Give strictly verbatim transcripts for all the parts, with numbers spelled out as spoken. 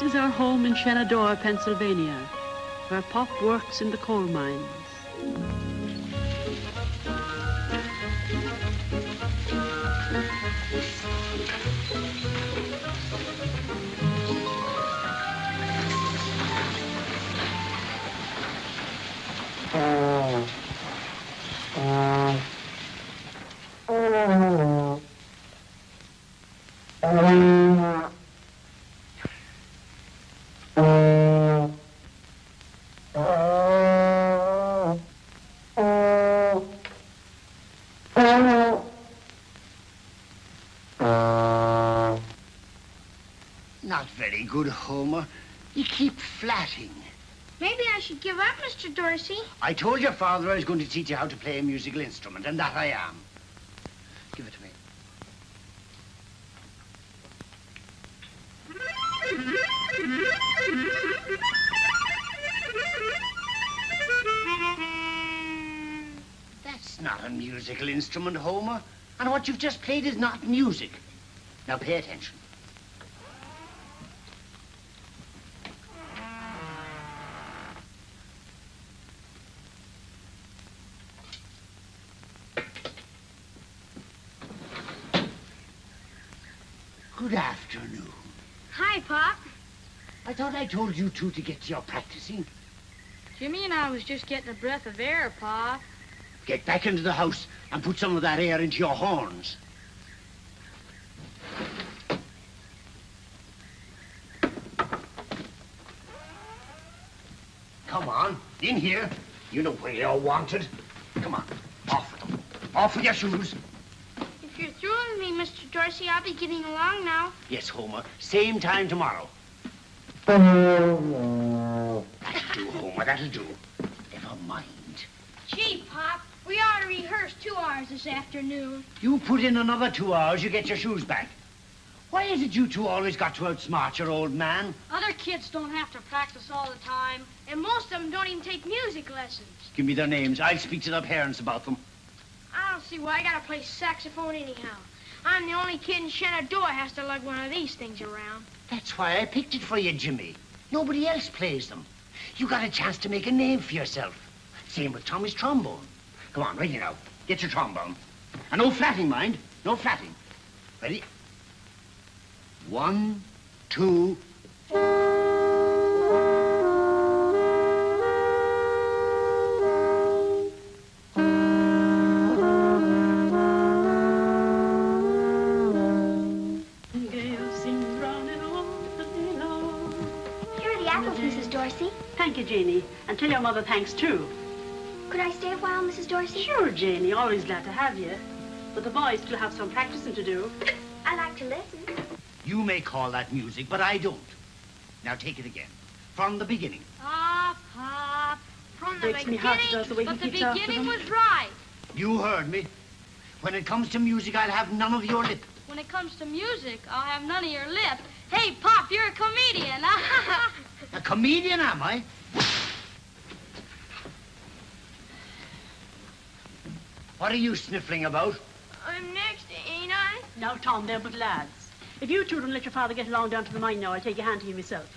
This is our home in Shenandoah, Pennsylvania, where Pop works in the coal mines. Not very good, Homer. You keep flatting. Maybe I should give up, Mister Dorsey. I told your father I was going to teach you how to play a musical instrument, and that I am. Give it to me. That's not a musical instrument, Homer. And what you've just played is not music. Now pay attention. Good afternoon. Hi, Pop. I thought I told you two to get to your practicing. Jimmy and I was just getting a breath of air, Pop. Get back into the house and put some of that air into your horns. Come on, in here. You know where you're wanted. Come on, off with them. Off with your shoes. If you're through with me, Mister Dorsey, I'll be getting along now. Yes, Homer. Same time tomorrow. That'll do, Homer. That'll do. Never mind. Gee, Pop, we ought to rehearse two hours this afternoon. You put in another two hours, you get your shoes back. Why is it you two always got to outsmart your old man? Other kids don't have to practice all the time, and most of them don't even take music lessons. Give me their names. I'll speak to their parents about them. I don't see why I gotta play saxophone anyhow. I'm the only kid in Shenandoah has to lug one of these things around. That's why I picked it for you, Jimmy. Nobody else plays them. You got a chance to make a name for yourself. Same with Tommy's trombone. Come on, ready now. Get your trombone. And no flatting, mind. No flatting. Ready? One, two... Janie, and tell your mother thanks too. Could I stay a while, Missus Dorsey? Sure, Janie. Always glad to have you. But the boys still have some practicing to do. I like to listen. You may call that music, but I don't. Now take it again, from the beginning. Ah, Pop, from the Breaks beginning. Me hard does the way but he the beginning was right. You heard me. When it comes to music, I'll have none of your lip. When it comes to music, I'll have none of your lip. Hey, Pop, you're a comedian. A comedian, am I? What are you sniffling about? I'm next, ain't I? Now, Tom, they're but lads. If you two don't let your father get along down to the mine now, I'll take a hand to you myself.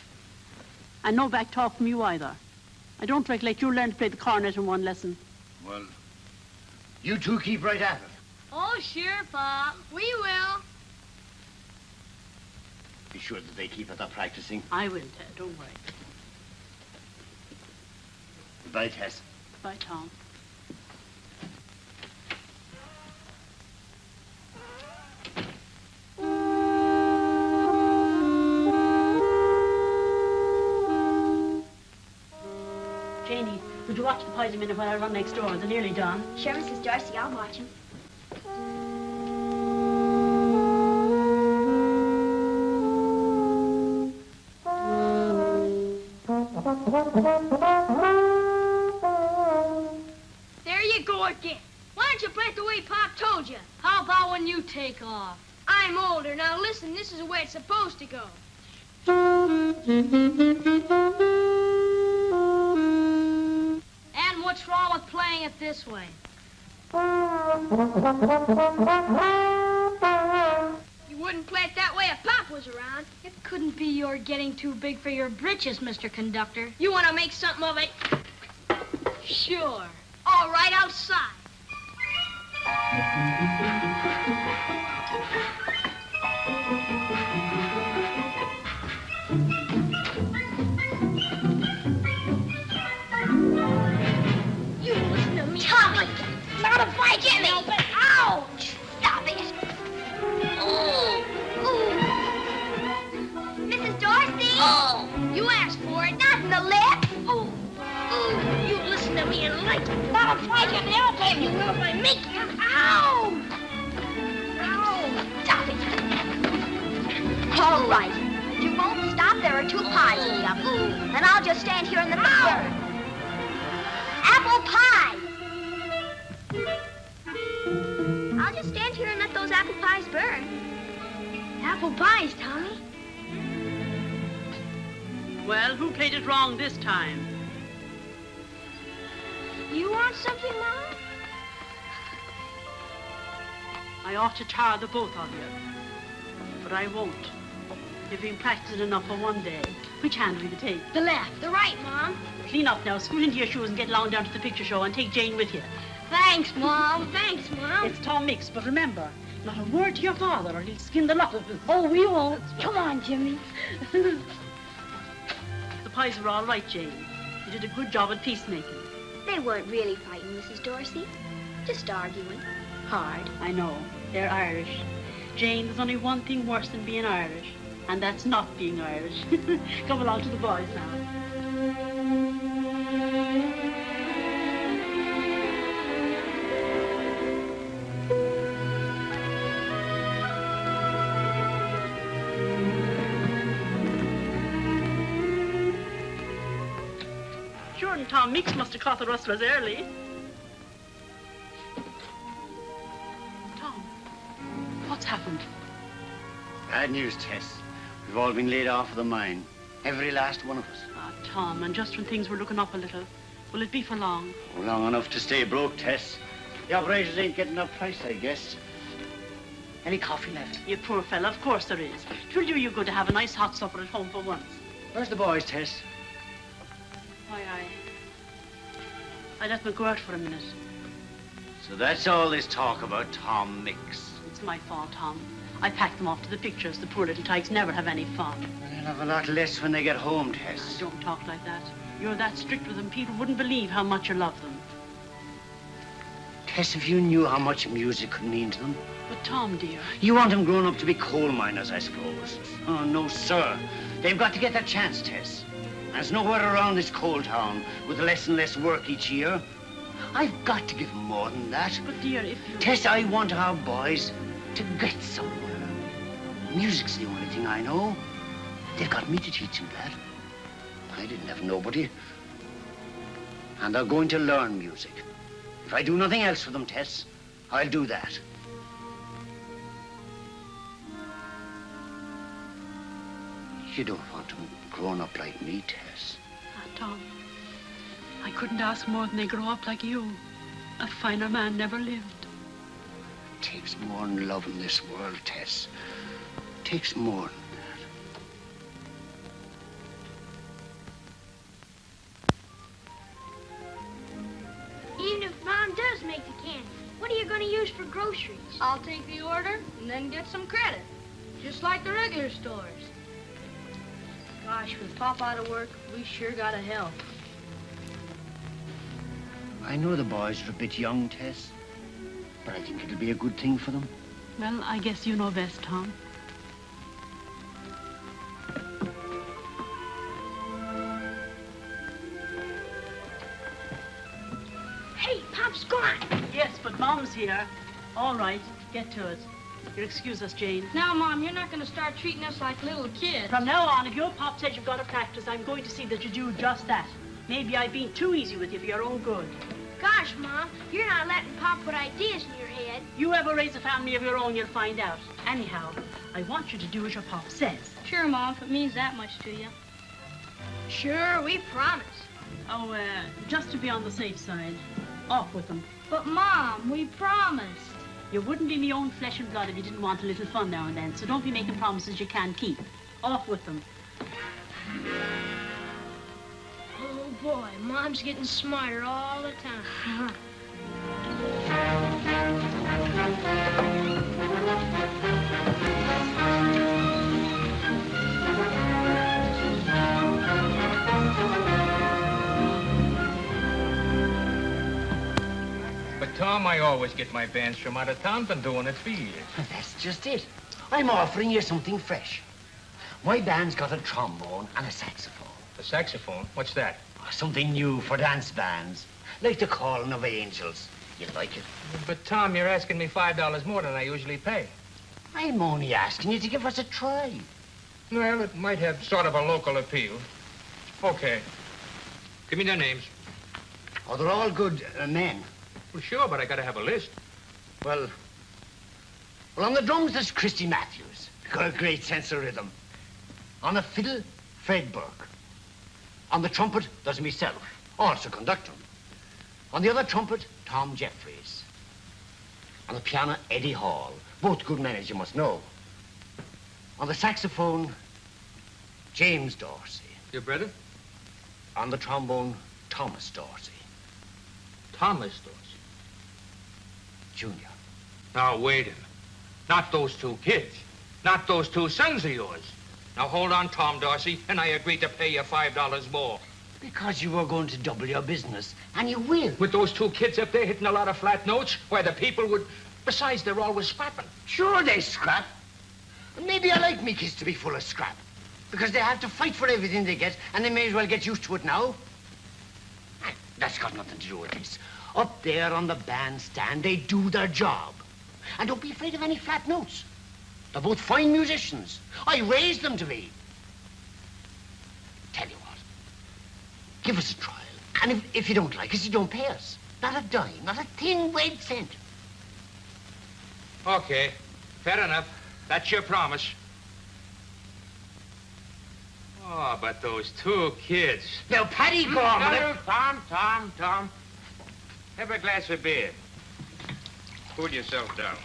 And no back talk from you either. I don't recollect you learned to play the cornet in one lesson. Well, you two keep right at it. Oh, sure, Pop. We will. Be sure that they keep at their practicing. I will, Dad. Don't worry. Goodbye, Tess. Goodbye, Tom. Janie, would you watch the boys a minute while I run next door? They're nearly done. Sure, Missus Dorsey, I'll watch them. There you go again. Why don't you play it the way Pop told you? How about when you take off? I'm older. Now listen, this is the way it's supposed to go. What's wrong with playing it this way? You wouldn't play it that way if Pop was around. It couldn't be you're getting too big for your britches, Mister Conductor. You want to make something of it? Sure. All right, outside. Not if I get me! But ouch! Stop it! Ooh! Ooh! Missus Dorsey! Oh! You asked for it, not in the lip! Ooh! Ooh! You listen to me and like it! Not if I get me! I'll tell you will if I make you! Ow! Ow! Stop it! All right. If you won't stop, there are two pies in the oven. Ooh! And I'll just stand here in the dessert. Apple pie! I'll just stand here and let those apple pies burn. Apple pies, Tommy. Well, who played it wrong this time? You want something, Mom? I ought to tire the both of you, but I won't. You've been practicing enough for one day. Which hand will you take? The left. The right, Mom. Clean up now. Scoot into your shoes and get along down to the picture show and take Jane with you. Thanks, Mom. Thanks, Mom. It's Tom Mix, but remember, not a word to your father or he'll skin the lot of us. Oh, we won't. Come on, Jimmy. The pies were all right, Jane. You did a good job at peacemaking. They weren't really fighting, Missus Dorsey. Just arguing. Hard. I know. They're Irish. Jane, there's only one thing worse than being Irish, and that's not being Irish. Come along to the boys now. Tom Mix must have caught the rustlers early. Tom, what's happened? Bad news, Tess. We've all been laid off of the mine. Every last one of us. Ah, oh, Tom, and just when things were looking up a little, will it be for long? Oh, long enough to stay broke, Tess. The operators ain't getting a price, I guess. Any coffee left? You poor fella, of course there is. Tell you you're going to have a nice hot supper at home for once. Where's the boys, Tess? Why, I... I let them go out for a minute. So that's all this talk about Tom Mix. It's my fault, Tom. I packed them off to the pictures. The poor little tykes never have any fun. Well, they'll have a lot less when they get home, Tess. Don't talk like that. You're that strict with them, people wouldn't believe how much you love them. Tess, if you knew how much music could mean to them. But, Tom, dear... You want them grown up to be coal miners, I suppose. Oh, no, sir. They've got to get their chance, Tess. There's nowhere around this coal town with less and less work each year. I've got to give them more than that. But dear, if you... Tess, I want our boys to get somewhere. Music's the only thing I know. They've got me to teach them that. I didn't have nobody. And they're going to learn music. If I do nothing else for them, Tess, I'll do that. You don't want them grown up like me, Tess. Ah, Tom, I couldn't ask more than they grow up like you. A finer man never lived. It takes more than love in this world, Tess. It takes more than that. Even if Mom does make the candy, what are you going to use for groceries? I'll take the order and then get some credit, just like the regular stores. Gosh, with Pop out of work, we sure gotta help. I know the boys are a bit young, Tess, but I think it'll be a good thing for them. Well, I guess you know best, Tom. Hey, Pop's gone. Yes, but Mom's here. All right, get to it. You'll excuse us, Jane. Now, Mom, you're not going to start treating us like little kids. From now on, if your Pop says you've got to practice, I'm going to see that you do just that. Maybe I've been too easy with you for your own good. Gosh, Mom, you're not letting Pop put ideas in your head. You ever raise a family of your own, you'll find out. Anyhow, I want you to do as your Pop says. Sure, Mom, if it means that much to you. Sure, we promise. Oh, uh, just to be on the safe side. Off with them. But, Mom, we promised. You wouldn't be me own flesh and blood if you didn't want a little fun now and then, so don't be making promises you can't keep. Off with them. Oh, boy, Mom's getting smarter all the time. But, Tom, I always get my bands from out of town. Been doing it for years. That's just it. I'm offering you something fresh. My band's got a trombone and a saxophone. A saxophone? What's that? Oh, something new for dance bands. Like the calling of angels. You like it? But, Tom, you're asking me five dollars more than I usually pay. I'm only asking you to give us a try. Well, it might have sort of a local appeal. Okay. Give me their names. Oh, they're all good uh, men. Well, sure, but I gotta have a list. Well, well, on the drums, there's Christy Matthews. Got a great sense of rhythm. On the fiddle, Fred Burke. On the trumpet, there's myself, also conductor. On the other trumpet, Tom Jeffries. On the piano, Eddie Hall. Both good men, as you must know. On the saxophone, James Dorsey. Your brother? On the trombone, Thomas Dorsey. Thomas Dorsey? Junior. Now, wait a minute. Not those two kids. Not those two sons of yours. Now, hold on, Tom Dorsey, and I agreed to pay you five dollars more. Because you were going to double your business, and you will. With those two kids up there hitting a lot of flat notes, why, the people would... Besides, they're always scrapping. Sure they scrap. And maybe I like me kids to be full of scrap. Because they have to fight for everything they get, and they may as well get used to it now. And that's got nothing to do with this. Up there on the bandstand, they do their job. And don't be afraid of any flat notes. They're both fine musicians. I raised them to be. Tell you what, give us a trial. And if, if you don't like us, you don't pay us. Not a dime, not a thin red cent. Okay, fair enough. That's your promise. Oh, but those two kids. Now, Paddy Gorman. Tom, Tom, Tom. Have a glass of beer. Cool yourself down.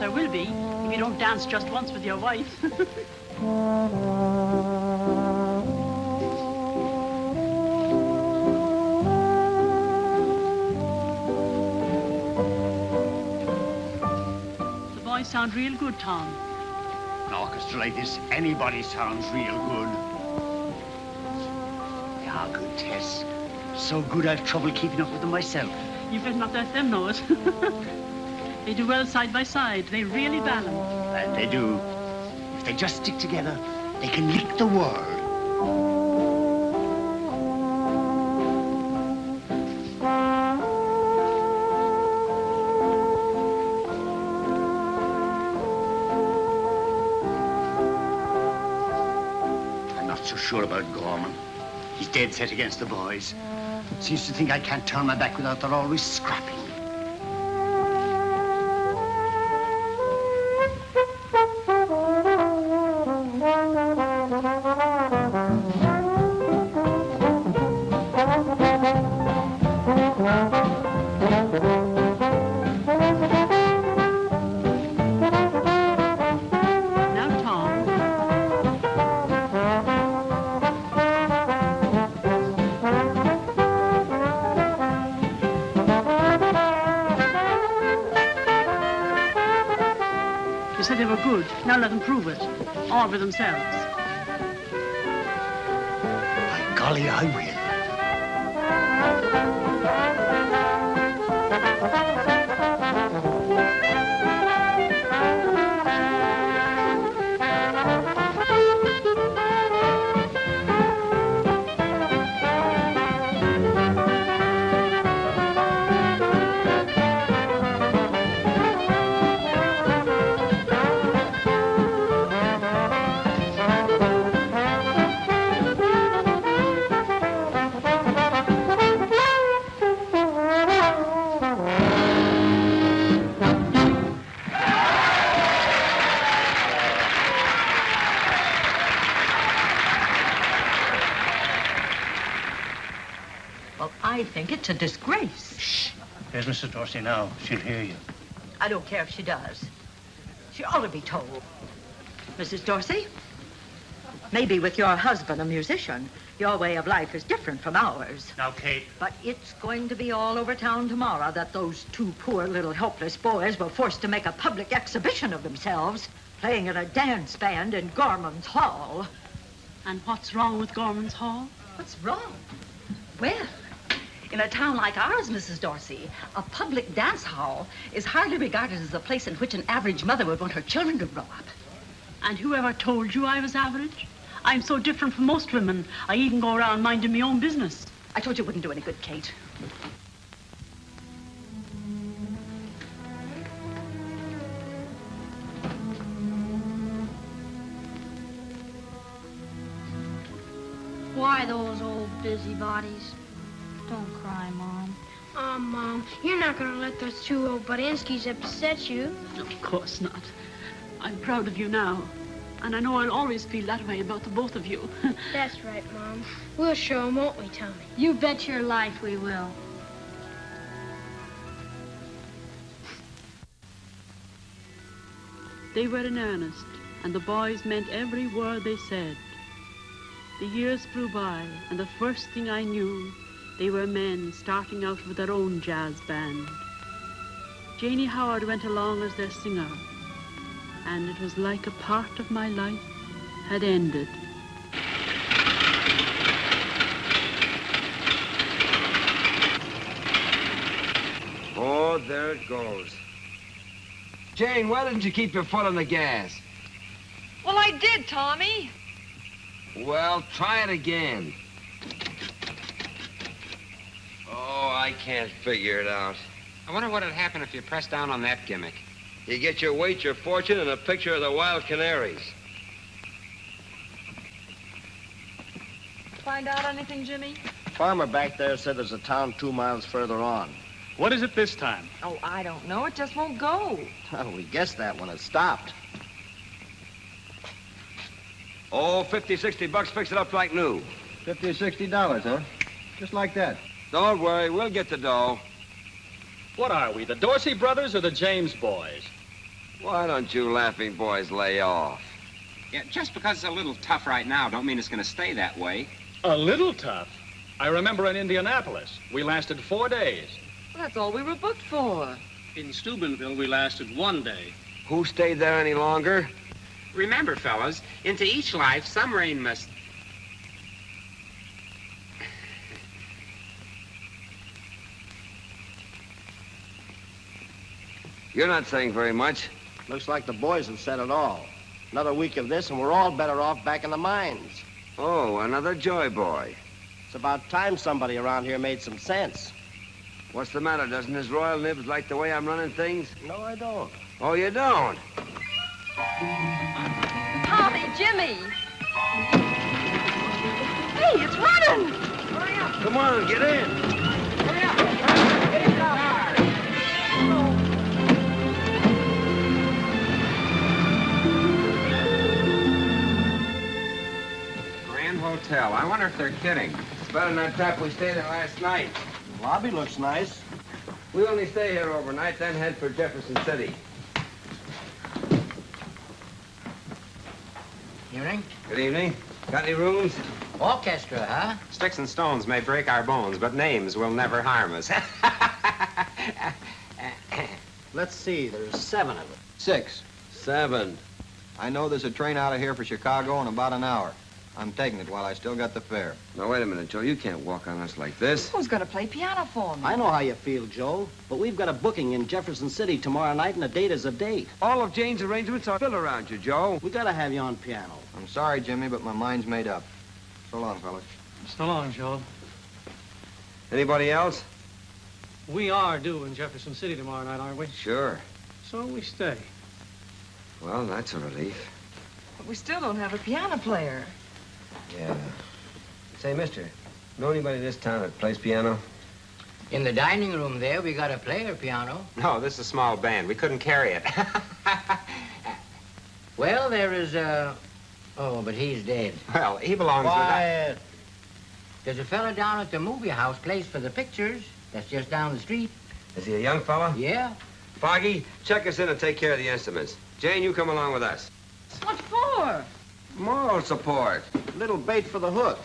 There will be, if you don't dance just once with your wife. real good, Tom. An orchestra like this, anybody sounds real good. They are good, Tess. So good I've trouble keeping up with them myself. You better not let them know it. They do well side by side. They really balance. And they do. If they just stick together, they can lick the world. Sure about Gorman. He's dead set against the boys. Seems to think I can't turn my back without their always scrapping. For themselves. By golly, I will. It's a disgrace. Shh. There's Missus Dorsey now. She'll hear you. I don't care if she does. She ought to be told. Missus Dorsey, maybe with your husband a musician, your way of life is different from ours. Now, Kate. But it's going to be all over town tomorrow that those two poor little helpless boys were forced to make a public exhibition of themselves, playing in a dance band in Gorman's Hall. And what's wrong with Gorman's Hall? What's wrong? Well, in a town like ours, Missus Dorsey, a public dance hall is hardly regarded as the place in which an average mother would want her children to grow up. And whoever told you I was average? I'm so different from most women. I even go around minding my own business. I told you it wouldn't do any good, Kate. Why those old busybodies? Don't cry, Mom. Aw, oh, Mom, you're not going to let those two old Bodinskys upset you. Of course not. I'm proud of you now. And I know I'll always feel that way about the both of you. That's right, Mom. We'll show them, won't we, Tommy? You bet your life we will. They were in earnest, and the boys meant every word they said. The years flew by, and the first thing I knew, they were men starting out with their own jazz band. Janie Howard went along as their singer, and it was like a part of my life had ended. Oh, there it goes. Jane, why didn't you keep your foot on the gas? Well, I did, Tommy. Well, try it again. Oh, I can't figure it out. I wonder what would happen if you pressed down on that gimmick. You get your weight, your fortune, and a picture of the wild canaries. Find out anything, Jimmy? Farmer back there said there's a town two miles further on. What is it this time? Oh, I don't know. It just won't go. Well, we guessed that when it stopped. Oh, fifty, sixty bucks, fix it up like new. fifty or sixty dollars, huh? Just like that. Don't worry, we'll get the dough. What are we, the Dorsey brothers or the James boys? Why don't you laughing boys lay off? Yeah, just because it's a little tough right now don't mean it's going to stay that way. A little tough? I remember in Indianapolis, we lasted four days. Well, that's all we were booked for. In Steubenville, we lasted one day. Who stayed there any longer? Remember, fellas, into each life some rain must... You're not saying very much. Looks like the boys have said it all. Another week of this and we're all better off back in the mines. Oh, another joy boy. It's about time somebody around here made some sense. What's the matter? Doesn't his royal nibs like the way I'm running things? No, I don't. Oh, you don't? Tommy, Jimmy! Hey, it's running! Hurry up! Come on, get in! Hurry up! Hurry up. Get it out! Hotel. I wonder if they're kidding. It's better than that tap we stayed in last night. The lobby looks nice. We only stay here overnight, then head for Jefferson City. Evening. Good evening. Got any rooms? Orchestra, huh? Sticks and stones may break our bones, but names will never harm us. Let's see. There's seven of them. Six. Seven. I know there's a train out of here for Chicago in about an hour. I'm taking it while I still got the fare. Now, wait a minute, Joe. You can't walk on us like this. Who's going to play piano for me? I know how you feel, Joe, but we've got a booking in Jefferson City tomorrow night, and the date is a date. All of Jane's arrangements are built around you, Joe. We got to have you on piano. I'm sorry, Jimmy, but my mind's made up. So long, fellas. So long, Joe. Anybody else? We are due in Jefferson City tomorrow night, aren't we? Sure. So we stay. Well, that's a relief. But we still don't have a piano player. Yeah. Say, mister, know anybody in this town that plays piano? In the dining room there, we got a player piano. No, this is a small band. We couldn't carry it. Well, there is a... Oh, but he's dead. Well, he belongs to... Quiet. There's a fella down at the movie house place for the pictures. That's just down the street. Is he a young fella? Yeah. Foggy, check us in and take care of the instruments. Jane, you come along with us. What for? Moral support. Little bait for the hook.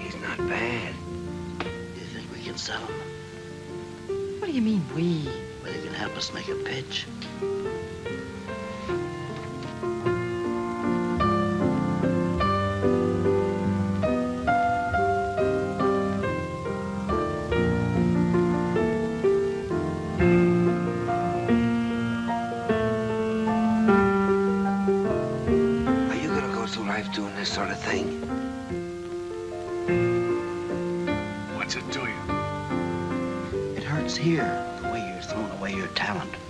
He's not bad. Do you think we can sell him? What do you mean, we? Well, you can help us make a pitch. Are you gonna go through life doing this sort of thing? What's it do you? It hurts here. Your talent. How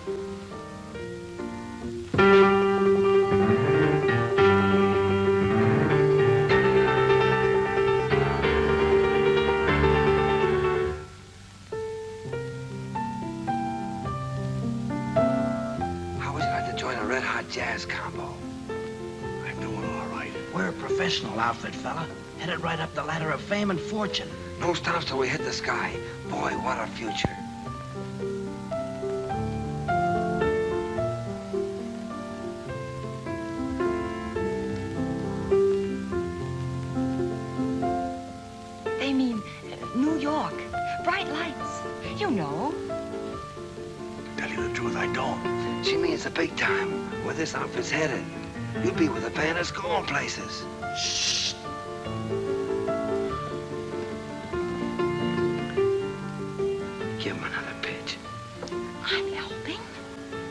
would you like to join a red-hot jazz combo? I'm doing all right. We're a professional outfit, fella. Headed right up the ladder of fame and fortune. No stops till we hit the sky. Boy, what a future. This outfit's headed. You'll be with a band that's going places. Shh. Give him another pitch. I'm helping.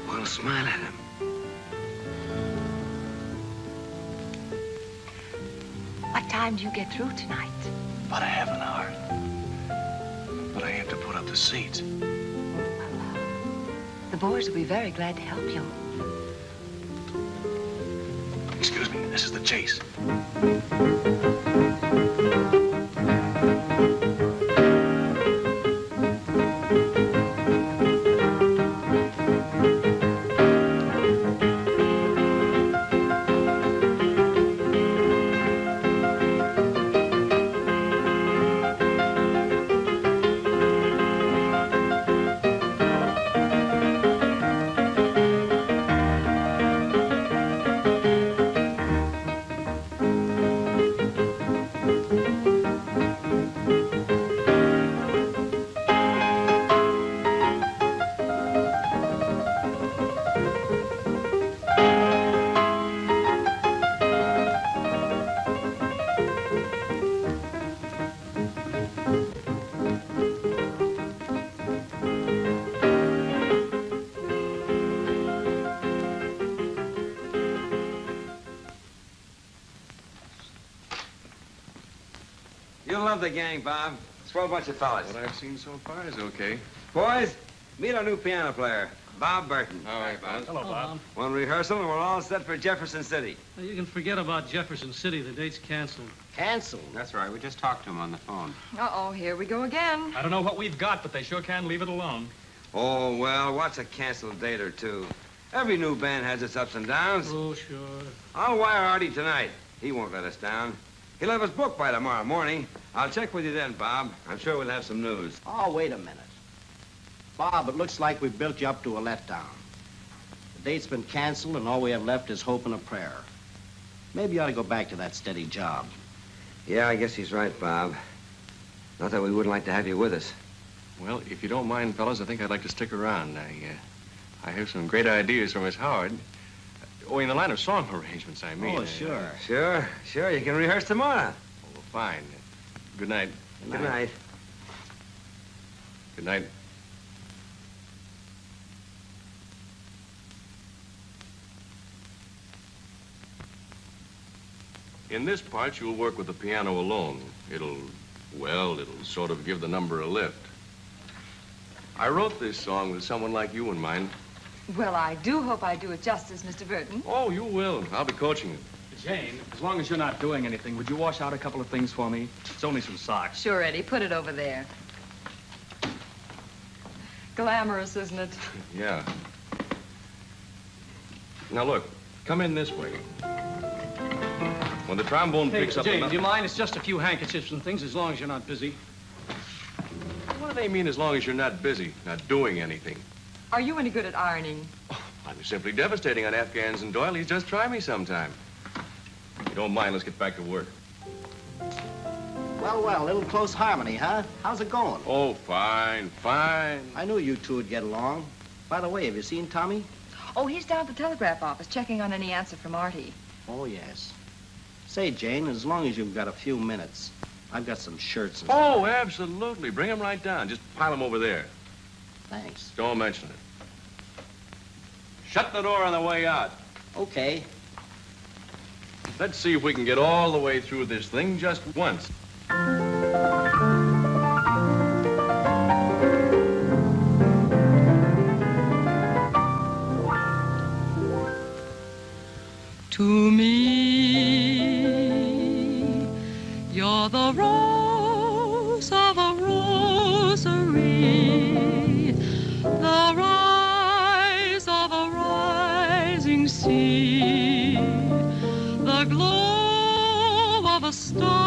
Well, smile at him. What time do you get through tonight? About a half an hour. But I have to put up the seats. Well, uh, the boys will be very glad to help you. Excuse me, this is the chase. You'll love the gang, Bob. Swell bunch of fellas. What I've seen so far is okay. Boys, meet our new piano player, Bob Burton. All right, Bob. Hello, Bob. One rehearsal and we're all set for Jefferson City. Now, you can forget about Jefferson City. The date's canceled. Canceled? That's right. We just talked to him on the phone. Uh-oh, here we go again. I don't know what we've got, but they sure can leave it alone. Oh, well, what's a canceled date or two? Every new band has its ups and downs. Oh, sure. I'll wire Artie tonight. He won't let us down. He'll have us booked by tomorrow morning. I'll check with you then, Bob. I'm sure we'll have some news. Oh, wait a minute. Bob, it looks like we've built you up to a letdown. The date's been canceled, and all we have left is hope and a prayer. Maybe you ought to go back to that steady job. Yeah, I guess he's right, Bob. Not that we wouldn't like to have you with us. Well, if you don't mind, fellas, I think I'd like to stick around. I, uh, I have some great ideas from Miss Howard. Oh, in the line of song arrangements, I mean. Oh, sure. Uh, sure, sure. You can rehearse tomorrow. Oh, well, fine. Good night. Good night. Good night. Good night. In this part, you'll work with the piano alone. It'll, well, it'll sort of give the number a lift. I wrote this song with someone like you in mind. Well, I do hope I do it justice, Mister Burton. Oh, you will. I'll be coaching it. Jane, as long as you're not doing anything, would you wash out a couple of things for me? It's only some socks. Sure, Eddie. Put it over there. Glamorous, isn't it? Yeah. Now, look. Come in this way. When the trombone hey, picks up... Jane, do you mind? It's just a few handkerchiefs and things, as long as you're not busy. What do they mean, as long as you're not busy, not doing anything? Are you any good at ironing? Oh, I'm simply devastating on afghans and doilies. Just try me sometime. If you don't mind, let's get back to work. Well, well, a little close harmony, huh? How's it going? Oh, fine, fine. I knew you two would get along. By the way, have you seen Tommy? Oh, he's down at the telegraph office, checking on any answer from Artie. Oh, yes. Say, Jane, as long as you've got a few minutes, I've got some shirts. And oh, stuff. Absolutely. Bring them right down. Just pile them over there. Thanks. Don't mention it. Shut the door on the way out. Okay. Let's see if we can get all the way through this thing just once. To me, you're the rose of a rosary, the rise of a rising sea, the glow of a star.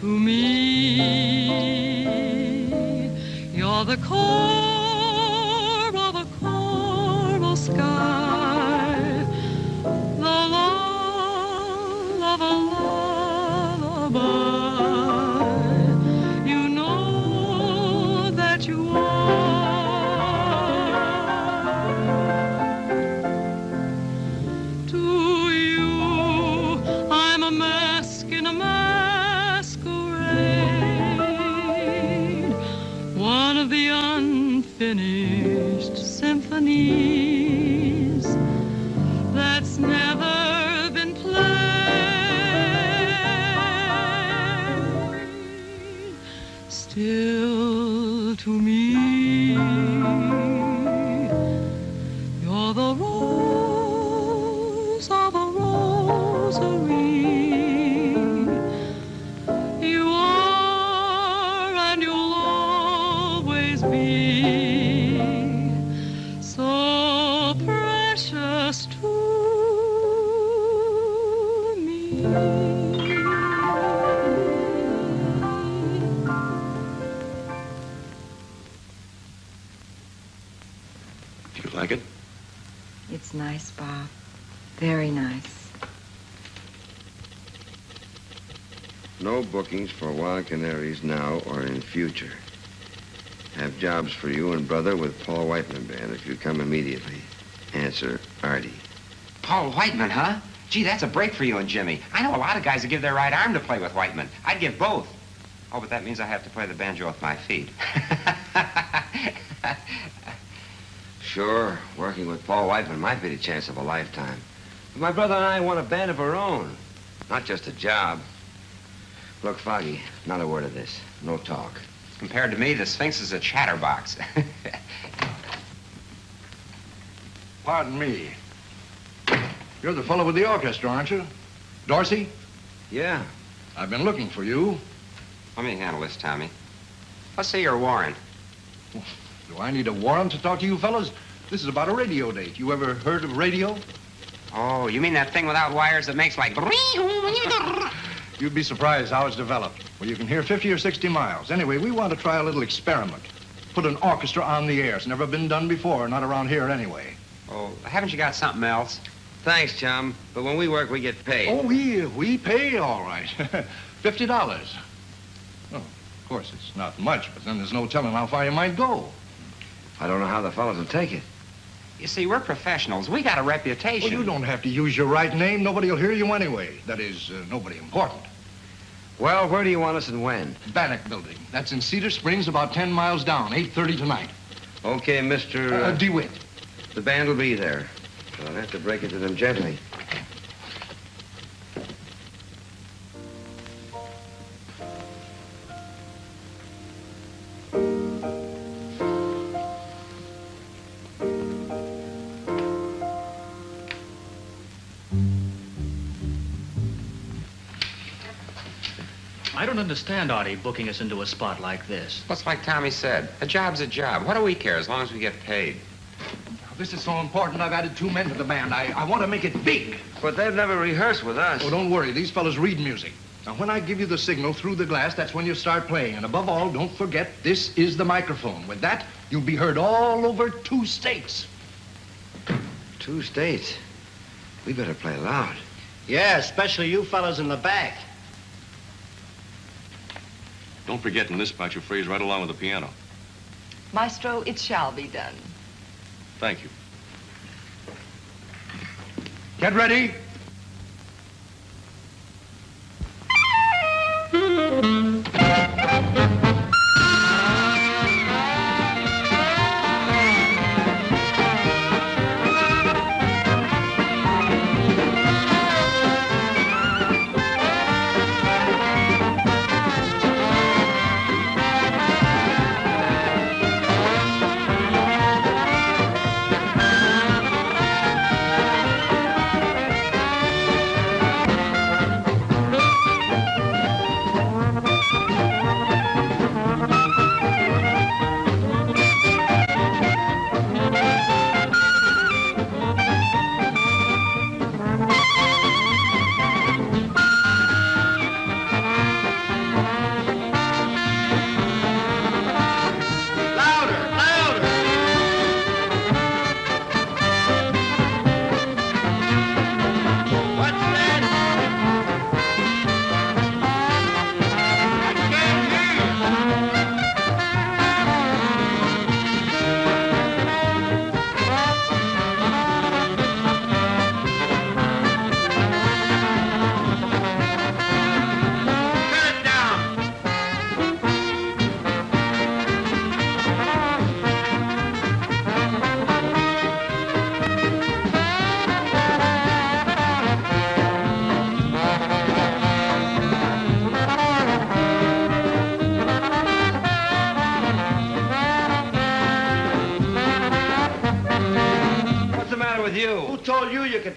To me, you're the core. Sky, the love of a lullaby. You know that you are. To you, I'm a mask in a masquerade, one of the unfinished symphonies. To me, you're the rose of a rosary. You are and you'll always be so precious to me. It's nice, Bob. Very nice. No bookings for Wild Canaries now or in future. Have jobs for you and brother with Paul Whiteman Band if you come immediately. Answer, Artie. Paul Whiteman, huh? Gee, that's a break for you and Jimmy. I know a lot of guys that give their right arm to play with Whiteman. I'd give both. Oh, but that means I have to play the banjo with my feet. Sure, working with Paul Whiteman might be the chance of a lifetime. But my brother and I want a band of our own. Not just a job. Look, Foggy, not a word of this. No talk. Compared to me, the Sphinx is a chatterbox. Pardon me. You're the fellow with the orchestra, aren't you? Dorsey? Yeah. I've been looking for you. Let me handle this, Tommy. Let's say you're a warrant. Do I need a warrant to talk to you fellas? This is about a radio date. You ever heard of radio? Oh, you mean that thing without wires that makes like... You'd be surprised how it's developed. Well, you can hear fifty or sixty miles. Anyway, we want to try a little experiment. Put an orchestra on the air. It's never been done before, not around here anyway. Oh, haven't you got something else? Thanks, chum, but when we work, we get paid. Oh, we, we pay, all right. fifty dollars. Well, of course, it's not much, but then there's no telling how far you might go. I don't know how the fellas will take it. You see, we're professionals. We got a reputation. Well, you don't have to use your right name. Nobody will hear you anyway. That is, uh, nobody important. Well, where do you want us and when? Bannock Building. That's in Cedar Springs, about ten miles down, eight thirty tonight. Okay, Mister Uh, uh, DeWitt. The band will be there. I'll have to break it to them gently. Understand Artie booking us into a spot like this. Well, it's like Tommy said. A job's a job. What do we care as long as we get paid? Now, this is so important. I've added two men to the band. I, I want to make it big. But they've never rehearsed with us. Oh, don't worry. These fellas read music. Now, when I give you the signal through the glass, that's when you start playing. And above all, don't forget, this is the microphone. With that, you'll be heard all over two states. Two states? We better play loud. Yeah, especially you fellas in the back. Don't forget in this part your phrase right along with the piano. Maestro, it shall be done. Thank you. Get ready.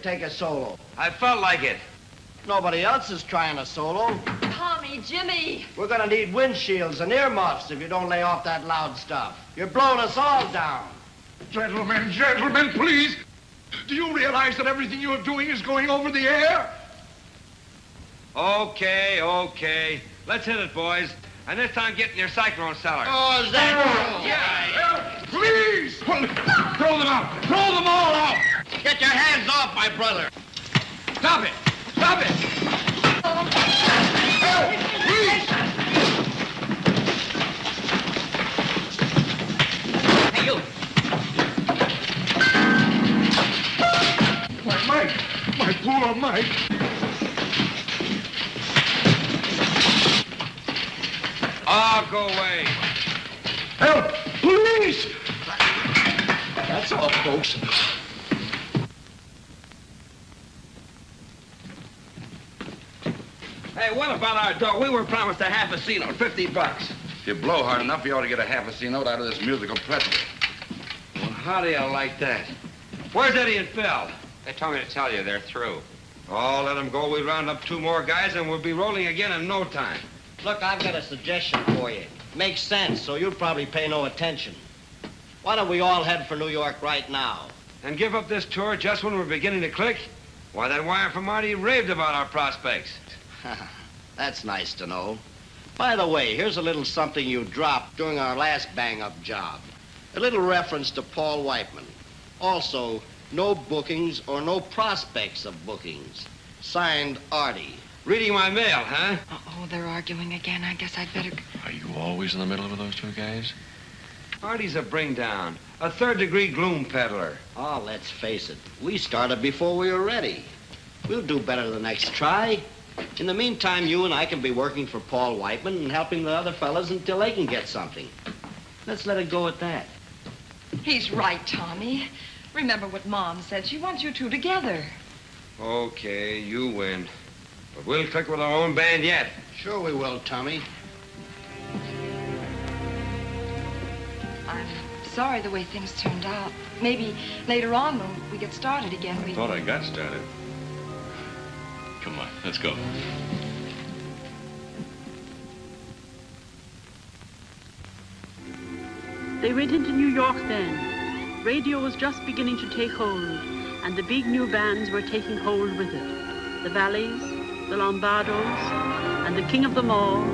Take a solo. I felt like it. Nobody else is trying a solo. Tommy, Jimmy. We're gonna need windshields and earmuffs if you don't lay off that loud stuff. You're blowing us all down. Gentlemen, gentlemen, please. Do you realize that everything you're doing is going over the air? Okay, okay. Let's hit it, boys. And this time, get in your cyclone cellar. Oh, is that true? Yeah. Please. Throw them out. Throw them all out. Get your hands off, my brother! Stop it! Stop it! Help! Please! Hey, you! My Mike! My poor Mike! Ah, oh, go away! Help! Please! That's all, folks. Hey, what about our dog? We were promised a half a C-note, fifty bucks. If you blow hard enough, you ought to get a half a C-note out of this musical pretzel. Well, how do you like that? Where's Eddie and Phil? They told me to tell you they're through. Oh, let them go. We round up two more guys, and we'll be rolling again in no time. Look, I've got a suggestion for you. Makes sense, so you'll probably pay no attention. Why don't we all head for New York right now? And give up this tour just when we're beginning to click? Why, that wire from Artie raved about our prospects. That's nice to know. By the way, here's a little something you dropped during our last bang-up job. A little reference to Paul Whiteman. Also, no bookings or no prospects of bookings. Signed, Artie. Reading my mail, huh? Uh-oh, they're arguing again. I guess I'd better... Are you always in the middle of those two guys? Artie's a bring-down, a third-degree gloom peddler. Oh, let's face it. We started before we were ready. We'll do better the next try. In the meantime, you and I can be working for Paul Whiteman and helping the other fellas until they can get something. Let's let it go at that. He's right, Tommy. Remember what Mom said. She wants you two together. Okay, you win. But we'll click with our own band yet. Sure we will, Tommy. I'm sorry the way things turned out. Maybe later on when we get started again, we... I thought I got started. Come on, let's go. They went into New York then. Radio was just beginning to take hold, and the big new bands were taking hold with it. The Valleys, the Lombardos, and the king of them all,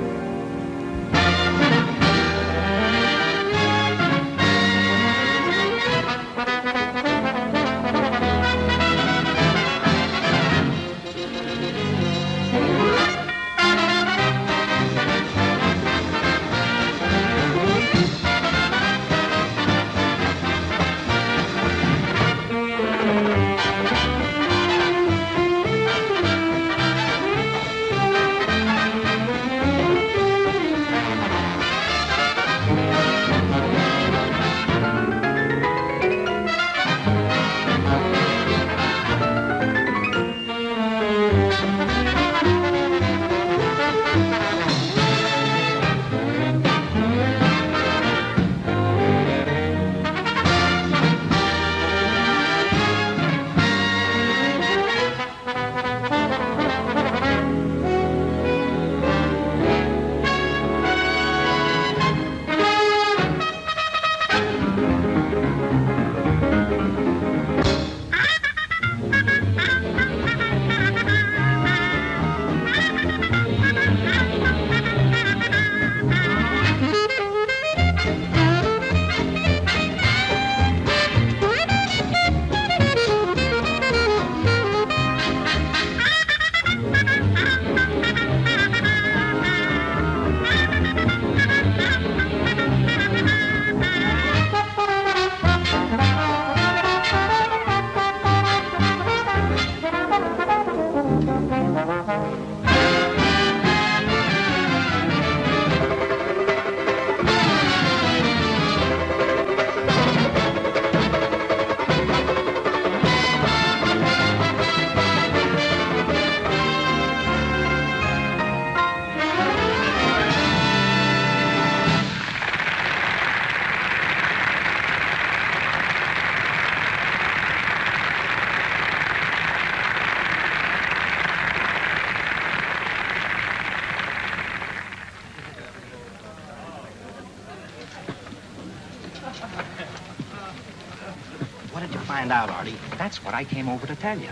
out, Artie. That's what I came over to tell you.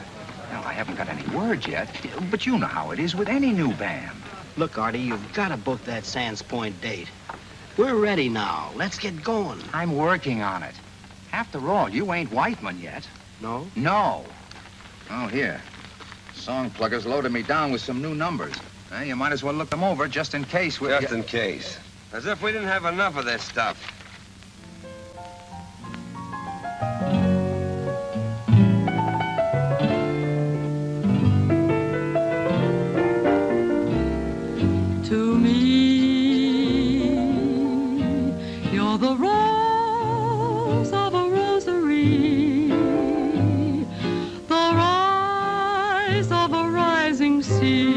Now, I haven't got any words yet, but you know how it is with any new band. Look, Artie, you've got to book that Sands Point date. We're ready now. Let's get going. I'm working on it. After all, you ain't Whiteman yet. No? No. Oh, here. Song pluggers loaded me down with some new numbers. Now, you might as well look them over just in case we... Just in case. As if we didn't have enough of this stuff. Of a rising sea.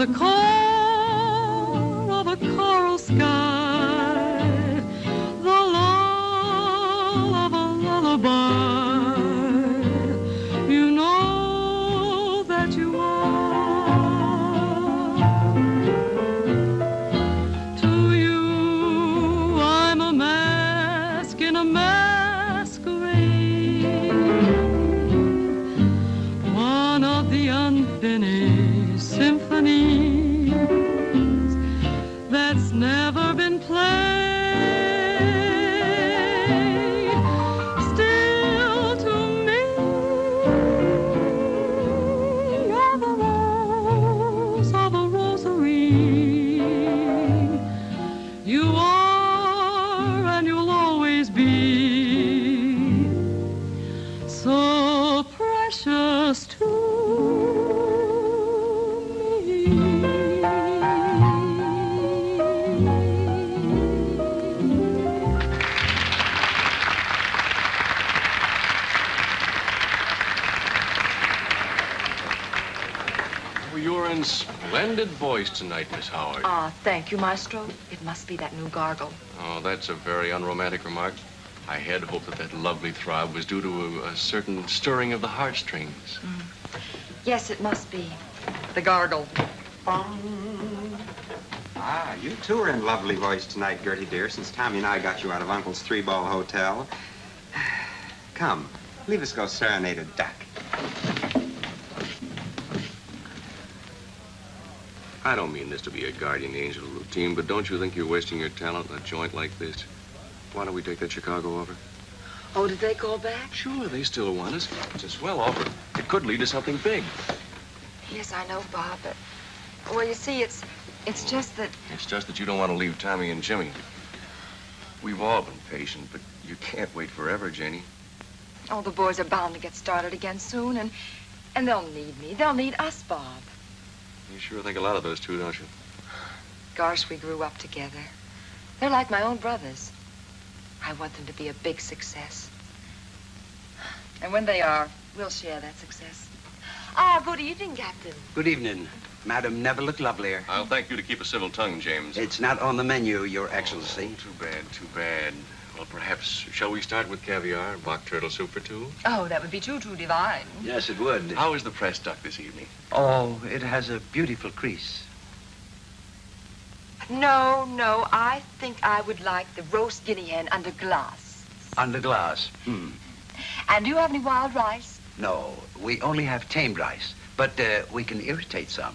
the core of a coral sky, the lull of a lullaby. You know that you are. To you I'm a mask in a masquerade, one of the unfinished symphonies that's never been played. Still to me you're the rose of a rosary. You are and you'll always be so precious to voice tonight, Miss Howard. Ah, uh, thank you, Maestro. It must be that new gargle. Oh, that's a very unromantic remark. I had hoped that that lovely throb was due to a, a certain stirring of the heartstrings. Mm. Yes, it must be. The gargle. Um, ah, you two are in lovely voice tonight, Gertie dear, since Tommy and I got you out of Uncle's three-ball hotel. Come, leave us go serenade a duck. I don't mean this to be a guardian angel routine, but don't you think you're wasting your talent in a joint like this? Why don't we take that Chicago offer? Oh, did they call back? Sure, they still want us. It's a swell offer. It could lead to something big. Yes, I know, Bob, but... Well, you see, it's... It's just that... It's just that you don't want to leave Tommy and Jimmy. We've all been patient, but you can't wait forever, Janie. Oh, the boys are bound to get started again soon, and... And they'll need me. They'll need us, Bob. You sure think a lot of those two, don't you? Gosh, we grew up together. They're like my own brothers. I want them to be a big success. And when they are, we'll share that success. Ah, good evening, Captain. Good evening. Madam never looked lovelier. I'll thank you to keep a civil tongue, James. It's not on the menu, Your Excellency. Oh, too bad, too bad. Well, perhaps, shall we start with caviar and mock turtle soup for two? Oh, that would be too, too divine. Yes, it would. How is the press duck this evening? Oh, it has a beautiful crease. No, no, I think I would like the roast guinea hen under glass. Under glass, hmm. And do you have any wild rice? No, we only have tame rice, but uh, we can irritate some.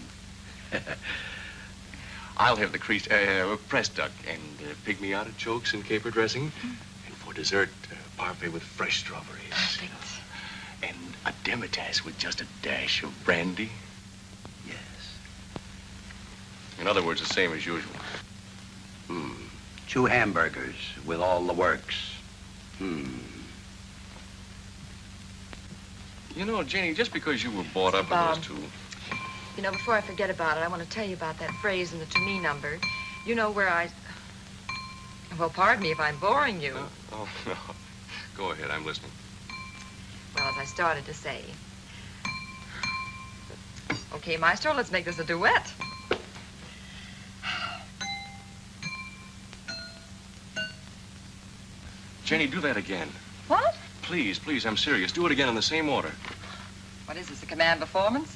I'll have the creased, uh, pressed duck and uh, pygmy artichokes and caper dressing. Mm. And for dessert, uh, parfait with fresh strawberries. Perfect. And a demitasse with just a dash of brandy. Yes. In other words, the same as usual. Hmm. Two hamburgers with all the works. Hmm. You know, Janie, just because you were bought it's up about... in those two... You know, before I forget about it, I want to tell you about that phrase in the "to me" number. You know where I... Well, pardon me if I'm boring you. Uh, oh, no. Go ahead, I'm listening. Well, as I started to say... Okay, Maestro, let's make this a duet. Janie, do that again. What? Please, please, I'm serious. Do it again in the same order. What is this, a command performance?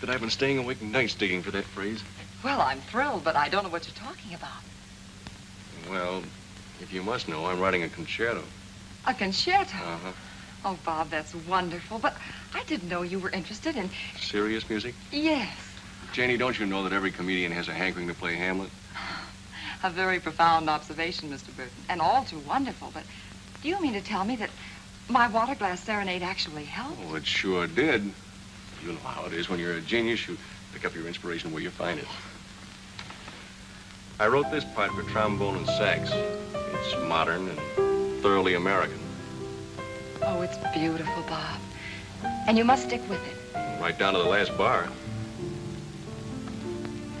That I've been staying awake nights digging for that phrase. Well, I'm thrilled, but I don't know what you're talking about. Well, if you must know, I'm writing a concerto. A concerto? Uh-huh. Oh, Bob, that's wonderful, but I didn't know you were interested in... Serious music? Yes. Janie, don't you know that every comedian has a hankering to play Hamlet? A very profound observation, Mister Burton, and all too wonderful, but do you mean to tell me that my water glass serenade actually helped? Oh, it sure did. You know how it is. When you're a genius, you pick up your inspiration where you find it. I wrote this part for trombone and sax. It's modern and thoroughly American. Oh, it's beautiful, Bob. And you must stick with it. Right down to the last bar.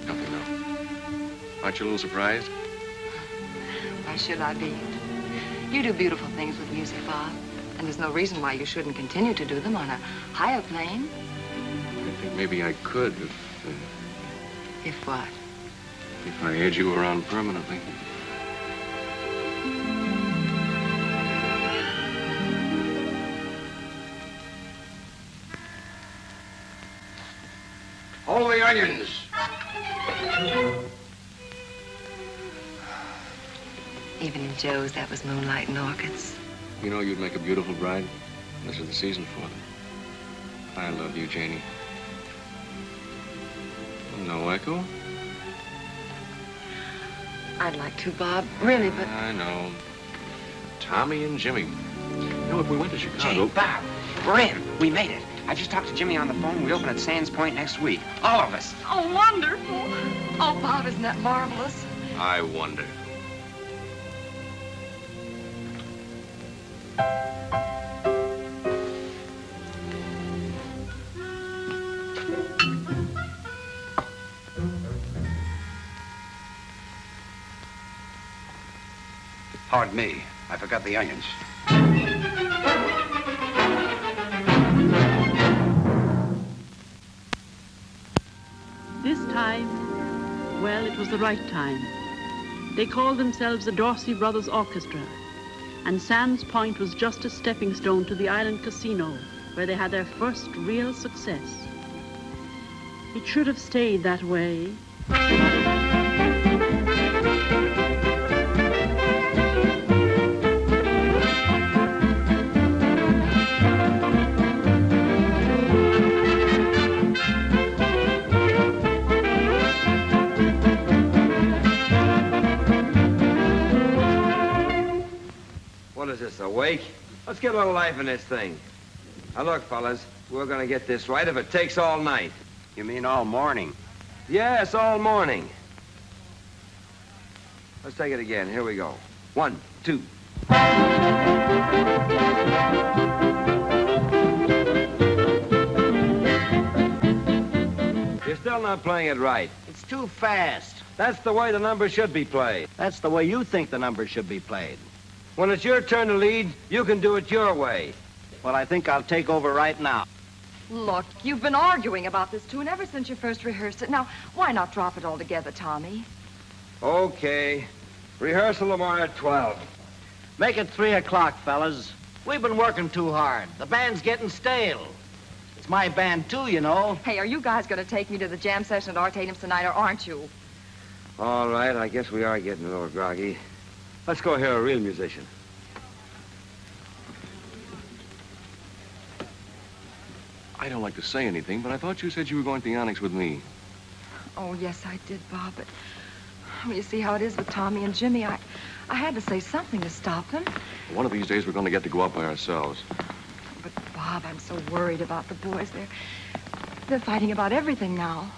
Nothing else. Aren't you a little surprised? Why should I be? You do beautiful things with music, Bob. And there's no reason why you shouldn't continue to do them on a higher plane. I think maybe I could if... Uh, if what? If I had you around permanently. All the onions. Even in Joe's, that was moonlight and orchids. You know, you'd make a beautiful bride. This is the season for them. I love you, Janie. No echo? I'd like to, Bob. Really, but... I know. Tommy and Jimmy. You know, if we went to Chicago... Jane, Bob, we're in. We made it. I just talked to Jimmy on the phone. We open at Sands Point next week. All of us. Oh, wonderful. Oh, Bob, isn't that marvelous? I wonder. Pardon me, I forgot the onions. This time, well, it was the right time. They called themselves the Dorsey Brothers Orchestra. And Sands Point was just a stepping stone to the Island Casino, where they had their first real success. It should have stayed that way. Awake. Let's get a little life in this thing. Now look, fellas, we're gonna get this right if it takes all night. You mean all morning? Yes, all morning. Let's take it again. Here we go. One, two. You're still not playing it right. It's too fast. That's the way the number should be played. That's the way you think the number should be played. When it's your turn to lead, you can do it your way. Well, I think I'll take over right now. Look, you've been arguing about this tune ever since you first rehearsed it. Now, why not drop it altogether, Tommy? Okay. Rehearsal tomorrow at twelve. Make it three o'clock, fellas. We've been working too hard. The band's getting stale. It's my band, too, you know. Hey, are you guys going to take me to the jam session at Art Tatum's tonight, or aren't you? All right, I guess we are getting a little groggy. Let's go hear a real musician. I don't like to say anything, but I thought you said you were going to the Onyx with me. Oh, yes, I did, Bob, but... Well, you see how it is with Tommy and Jimmy. I, I had to say something to stop them. Well, one of these days, we're going to get to go out by ourselves. But, Bob, I'm so worried about the boys. They're, they're fighting about everything now.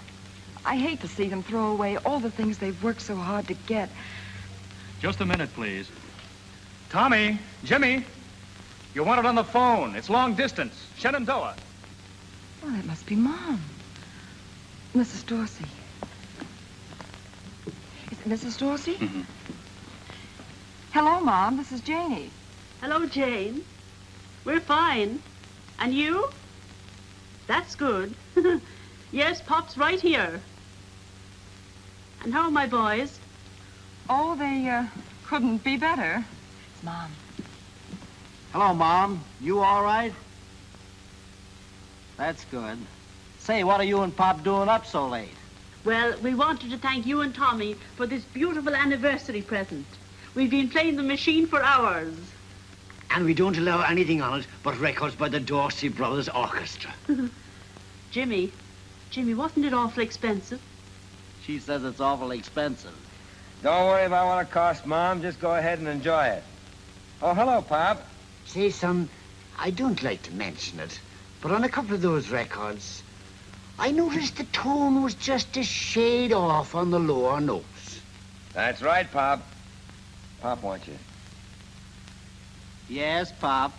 I hate to see them throw away all the things they've worked so hard to get. Just a minute, please. Tommy, Jimmy, you want it on the phone. It's long distance. Shenandoah. Well, it must be Mom. Missus Dorsey. Is it Missus Dorsey? Mm-hmm. Hello, Mom. This is Janie. Hello, Jane. We're fine. And you? That's good. Yes, Pop's right here. And how are my boys? Oh, they uh, couldn't be better. It's Mom. Hello, Mom. You all right? That's good. Say, what are you and Pop doing up so late? Well, we wanted to thank you and Tommy for this beautiful anniversary present. We've been playing the machine for hours. And we don't allow anything on it but records by the Dorsey Brothers Orchestra. Jimmy, Jimmy, wasn't it awful expensive? She says it's awful expensive. Don't worry about what it costs, Mom. Just go ahead and enjoy it. Oh, hello, Pop. Say, son, I don't like to mention it, but on a couple of those records, I noticed the tone was just a shade off on the lower notes. That's right, Pop. Pop wants you. Yes, Pop.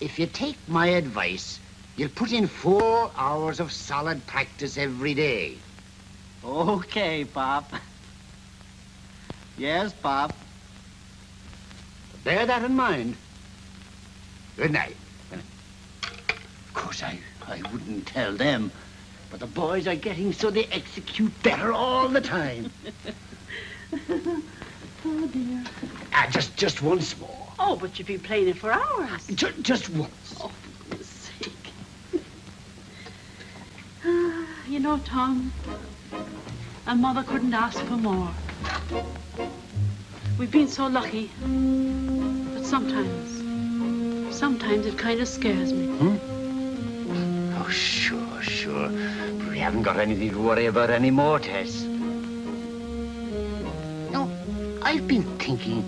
If you take my advice, you'll put in four hours of solid practice every day. Okay, Pop. Yes, Pop. Bear that in mind. Good night. Of course, I, I wouldn't tell them, but the boys are getting so they execute better all the time. Oh, dear. Ah, just, just once more. Oh, but you've been playing it for hours. Just, just once. Oh, for goodness sake. uh, you know, Tom, a mother couldn't ask for more. We've been so lucky, but sometimes, sometimes it kind of scares me. Hmm? Oh, sure, sure. But we haven't got anything to worry about anymore, Tess. No, I've been thinking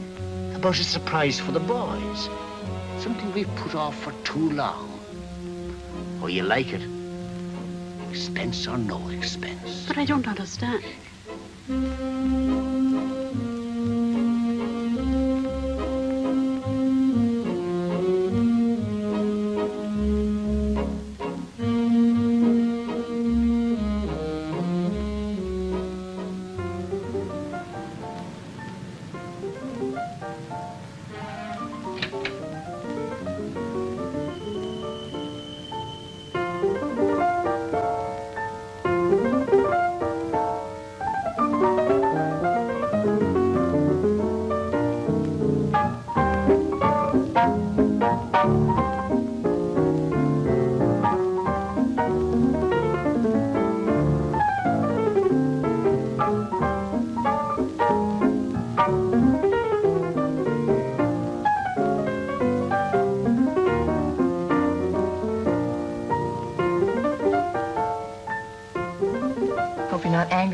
about a surprise for the boys. Something we've put off for too long. Oh, you like it? Expense or no expense. But I don't understand.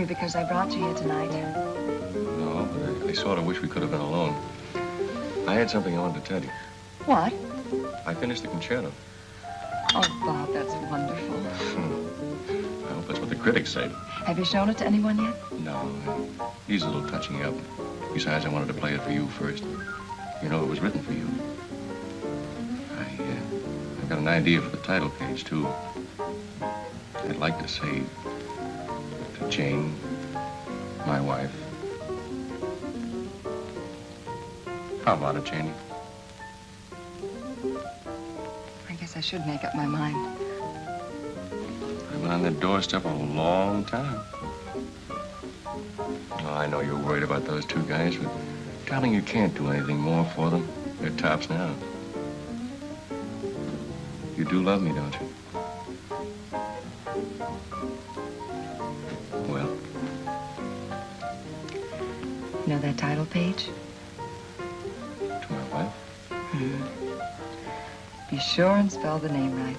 Because I brought you here tonight. No, but I, I sort of wish we could have been alone. I had something I wanted to tell you. What? I finished the concerto. Oh, Bob, that's wonderful. I hope that's what the critics say. Have you shown it to anyone yet? No. He's a little touching up. Besides, I wanted to play it for you first. You know, it was written for you. I, uh, I've got an idea for the title page, too. I'd like to say... Jane, my wife. How about it, Janie? I guess I should make up my mind. I've been on that doorstep a long time. Oh, I know you're worried about those two guys, but darling, you can't do anything more for them. They're tops now. You do love me, don't you? You know that title page? To my wife? Mm-hmm. Be sure and spell the name right.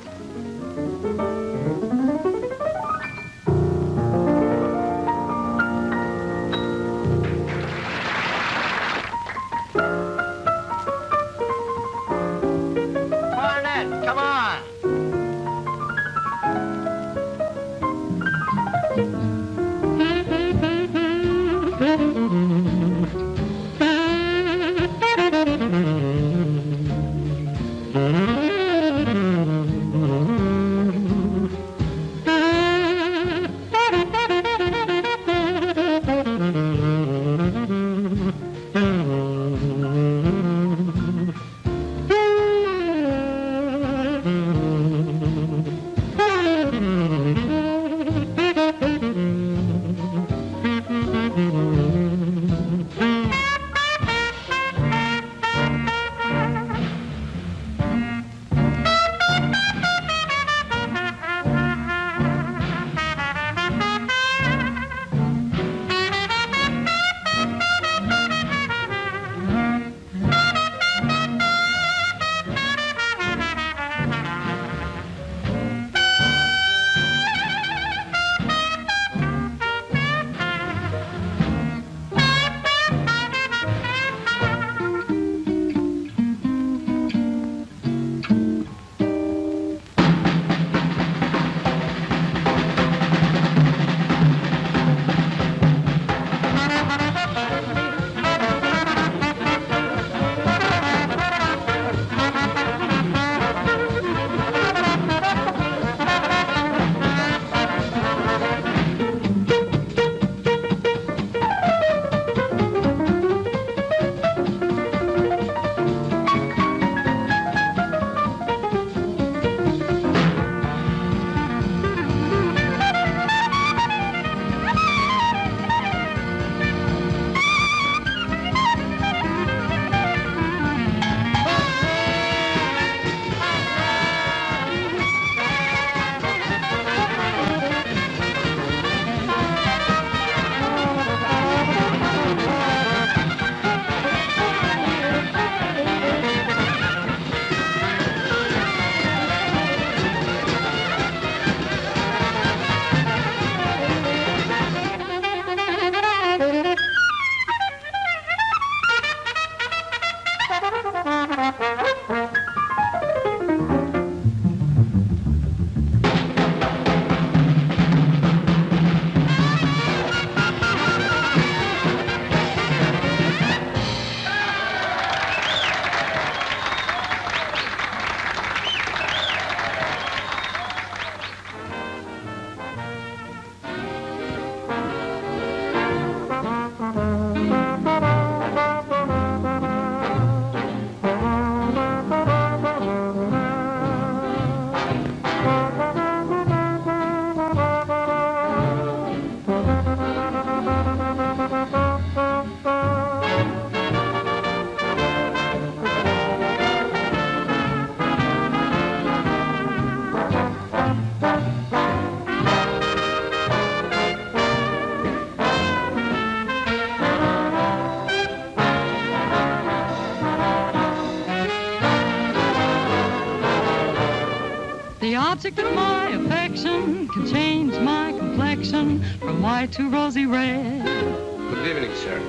changed my complexion from white to rosy red. Good evening, sir.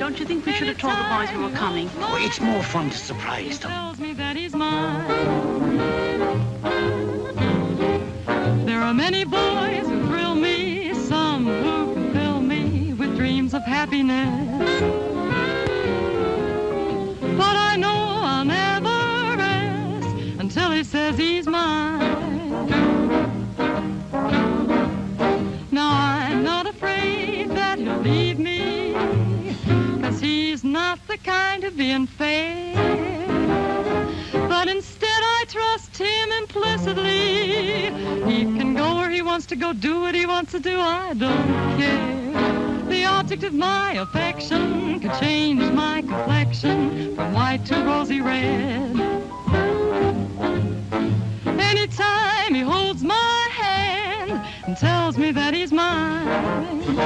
Don't you think we should have told the boys we were coming? Oh, it's more fun to surprise them. He tells me that he's mine. There are many boys who thrill me, some who fulfill me with dreams of happiness. But I know I'll never rest until he says he's mine. Now I'm not afraid that he'll leave me, 'cause he's not the kind of being fair. But instead I trust him implicitly. He can go where he wants to go, do what he wants to do, I don't care. The object of my affection could change my complexion from white to rosy red. Anytime he holds my hand and tells me that he's mine.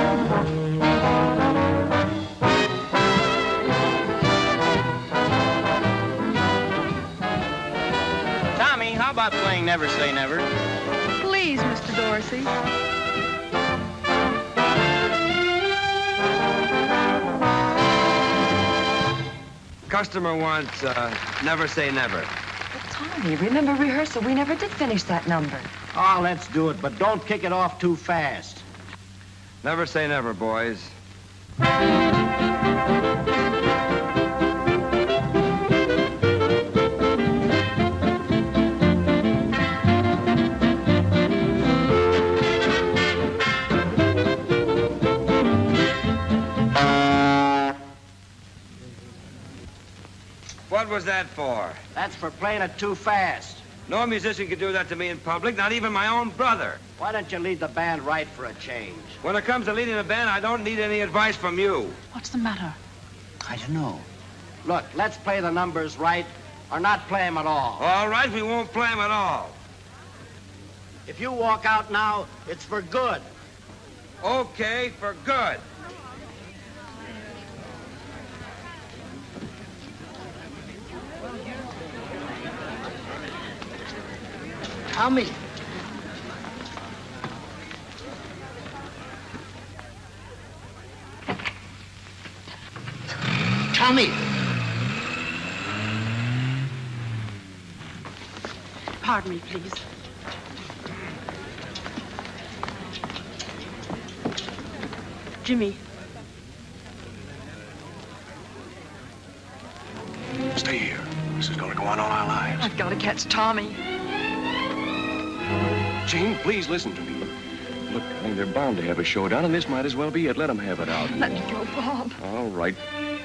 Tommy, how about playing Never Say Never? Please, Mister Dorsey. Customer wants uh, Never Say Never. But Tommy, remember rehearsal? We never did finish that number. Oh, let's do it, but don't kick it off too fast. Never say never, boys. What was that for? That's for playing it too fast. No musician could do that to me in public, not even my own brother. Why don't you lead the band right for a change? When it comes to leading a band, I don't need any advice from you. What's the matter? I don't know. Look, let's play the numbers right or not play them at all. All right, we won't play them at all. If you walk out now, it's for good. Okay, for good. Tommy. Tommy. Pardon me, please. Jimmy. Stay here. This is going to go on all our lives. I've got to catch Tommy. Jane, please listen to me. Look, I think they're bound to have a showdown, and this might as well be it. Let them have it out. Let me go, Bob. All right.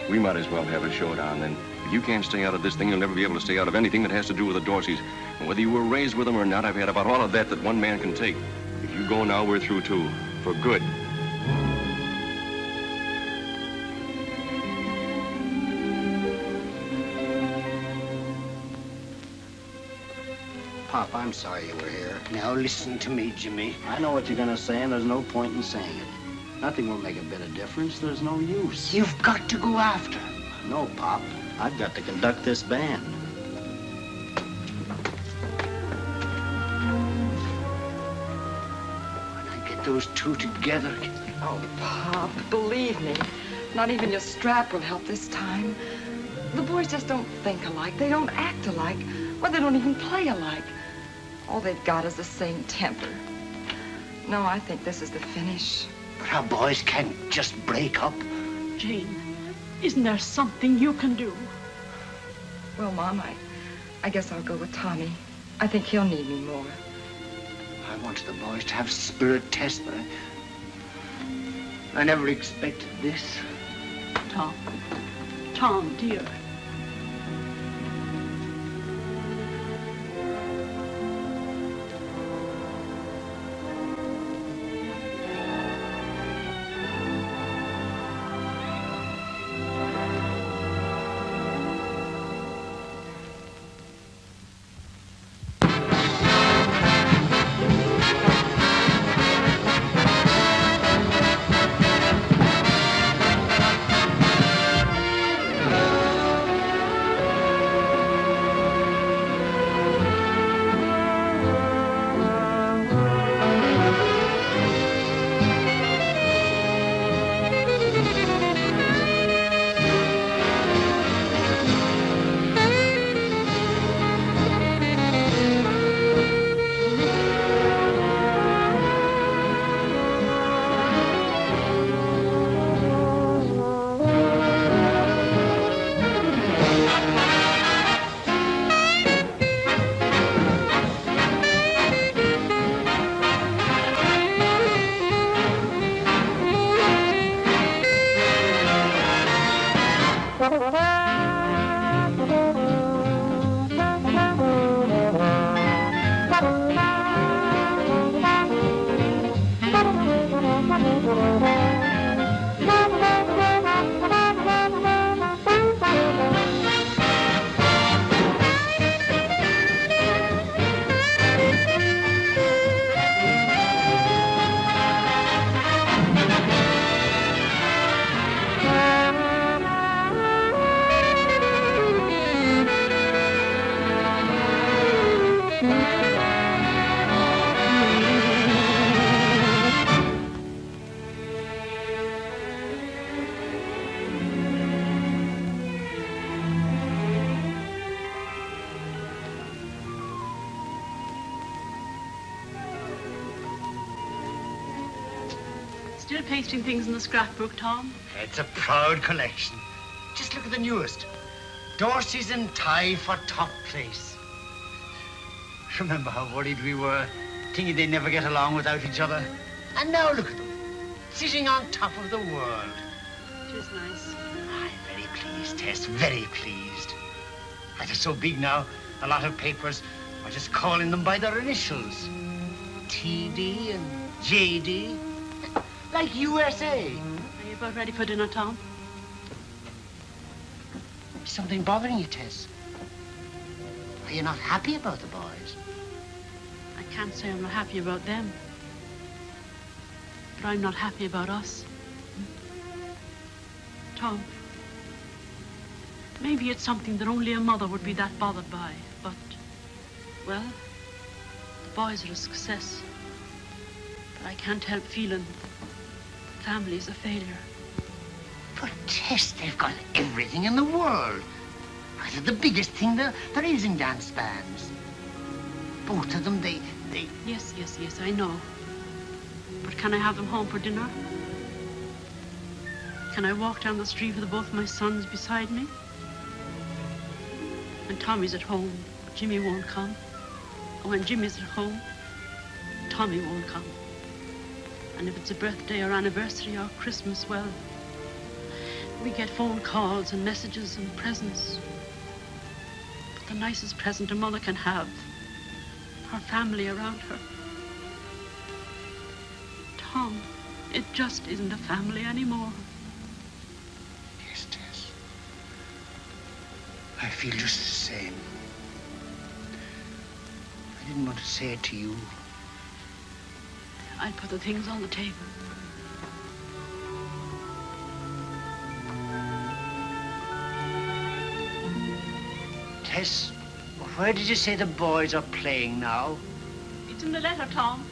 We might as well have a showdown, then. If you can't stay out of this thing, you'll never be able to stay out of anything that has to do with the Dorseys. And whether you were raised with them or not, I've had about all of that that one man can take. If you go now, we're through, too. For good. Pop, I'm sorry you were here. Now listen to me, Jimmy. I know what you're gonna say, and there's no point in saying it. Nothing will make a bit of difference. There's no use. You've got to go after him. No, Pop. I've got to conduct this band. When I get those two together... Oh, Pop, believe me. Not even your strap will help this time. The boys just don't think alike. They don't act alike. Well, they don't even play alike. All they've got is the same temper. No, I think this is the finish. But our boys can't just break up. Jane, isn't there something you can do? Well, Mom, I, I guess I'll go with Tommy. I think he'll need me more. I want the boys to have spirit tests, but I, I never expected this. Tom, Tom, dear. Still pasting things in the scrapbook, Tom? It's a proud collection. Just look at the newest. Dorsey's in tie for top place. Remember how worried we were, thinking they'd never get along without each other? And now look at them, sitting on top of the world. It is nice. I'm very pleased, Tess, very pleased. Why, they're so big now, a lot of papers are just calling them by their initials. T D and J D, like U S A. Are you about ready for dinner, Tom? Is something bothering you, Tess? Are you not happy about the boys? I can't say I'm not happy about them. But I'm not happy about us. Tom, maybe it's something that only a mother would be that bothered by, but, well, the boys are a success. But I can't help feeling the family's a failure. But Tess, they've got everything in the world. Why, they're the biggest thing there, there is in dance bands. Both of them, they, they... Yes, yes, yes, I know. But can I have them home for dinner? Can I walk down the street with both my sons beside me? When Tommy's at home, Jimmy won't come. And when Jimmy's at home, Tommy won't come. And if it's a birthday or anniversary or Christmas, well, we get phone calls and messages and presents. But the nicest present a mother can have, her family around her. Tom, it just isn't a family anymore. Yes, Tess. I feel just the same. I didn't want to say it to you. I'd put the things on the table. Tess, where did you say the boys are playing now? It's in the letter, Tom.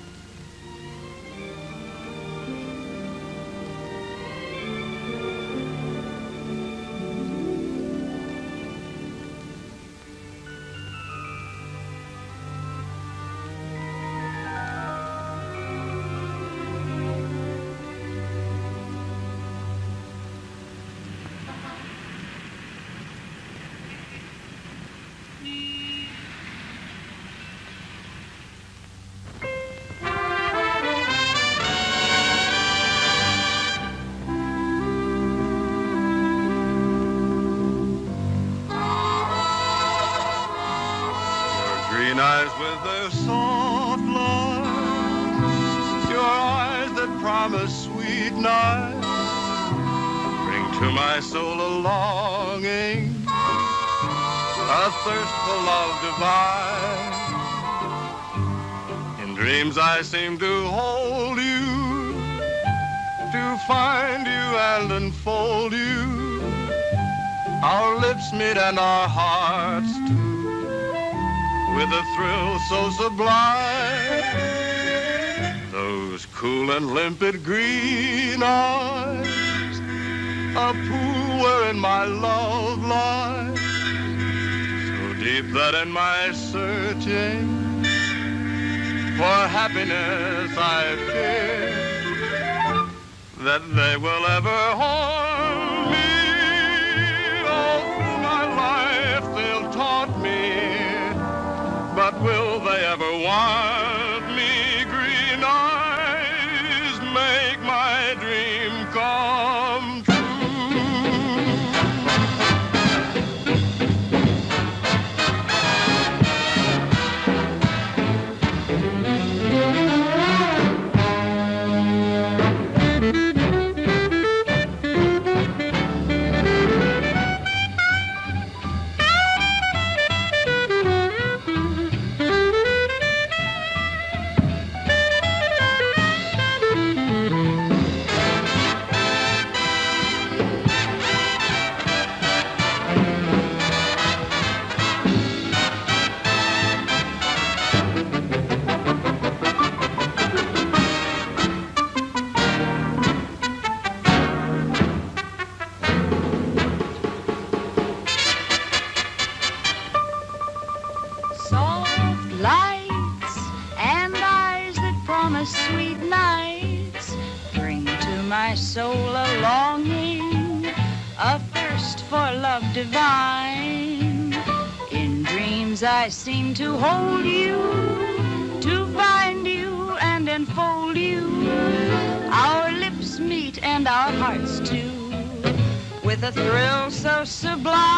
I seem to hold you, to find you and enfold you, our lips meet and our hearts too, with a thrill so sublime, those cool and limpid green eyes, a pool wherein my love lies, so deep that in my searching, for happiness I fear that they will ever harm me. All through my life they'll taunt me, but will they ever want me? Green eyes, make my dream come true. my soul a longing, a thirst for love divine. In dreams I seem to hold you, to bind you and enfold you. Our lips meet and our hearts too, with a thrill so sublime.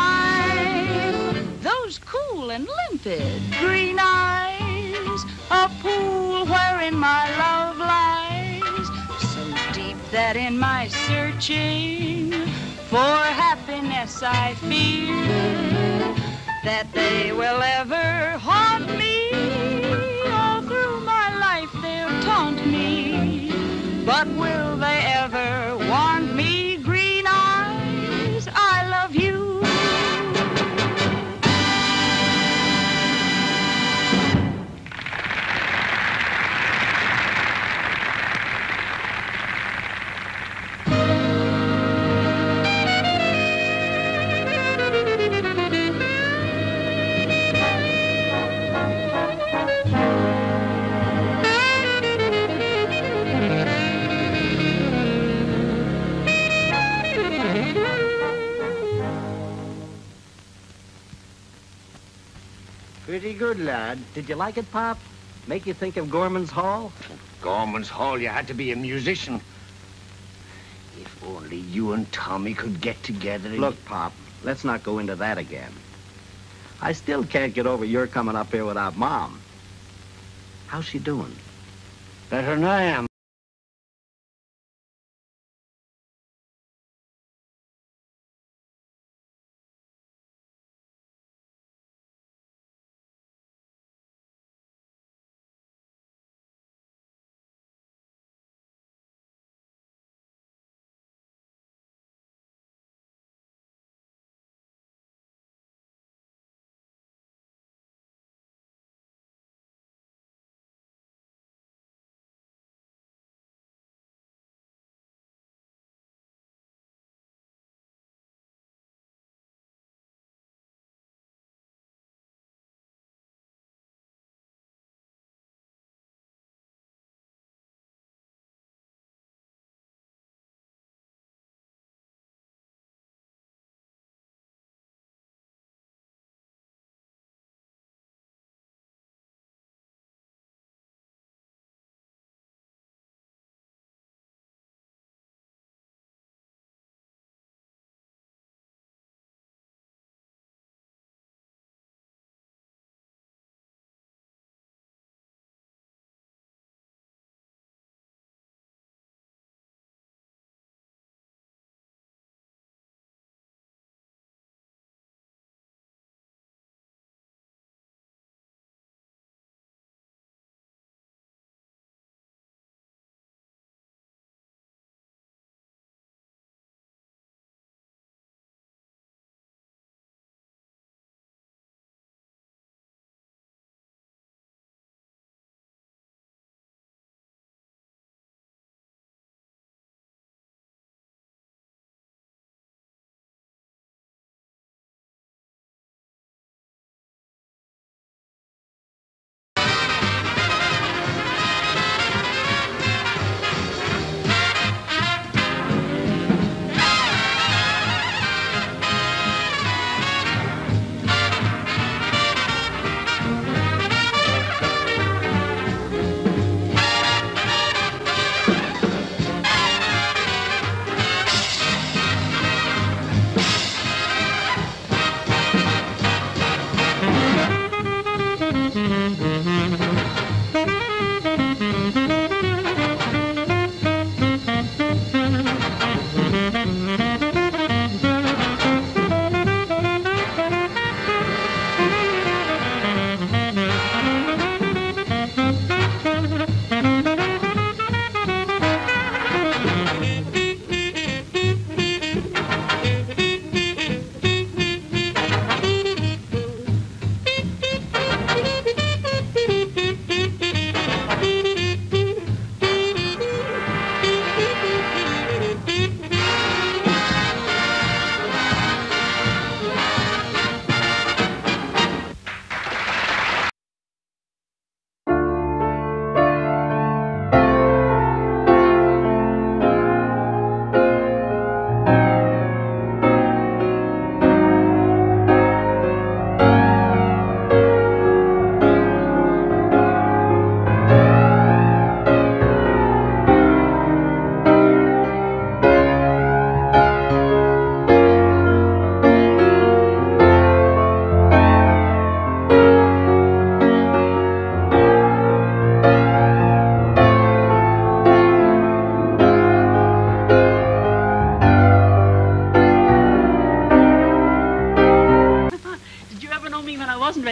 Those cool and limpid green eyes, a pool wherein my love lies, so deep that in my searching for happiness I fear that they will ever haunt me. All through my life they'll taunt me, but will they ever want me? Pretty good, lad. Did you like it, Pop? Make you think of Gorman's Hall? Gorman's Hall, you had to be a musician. If only you and Tommy could get together and... Look, Pop, let's not go into that again. I still can't get over your coming up here without Mom. How's she doing? Better than I am.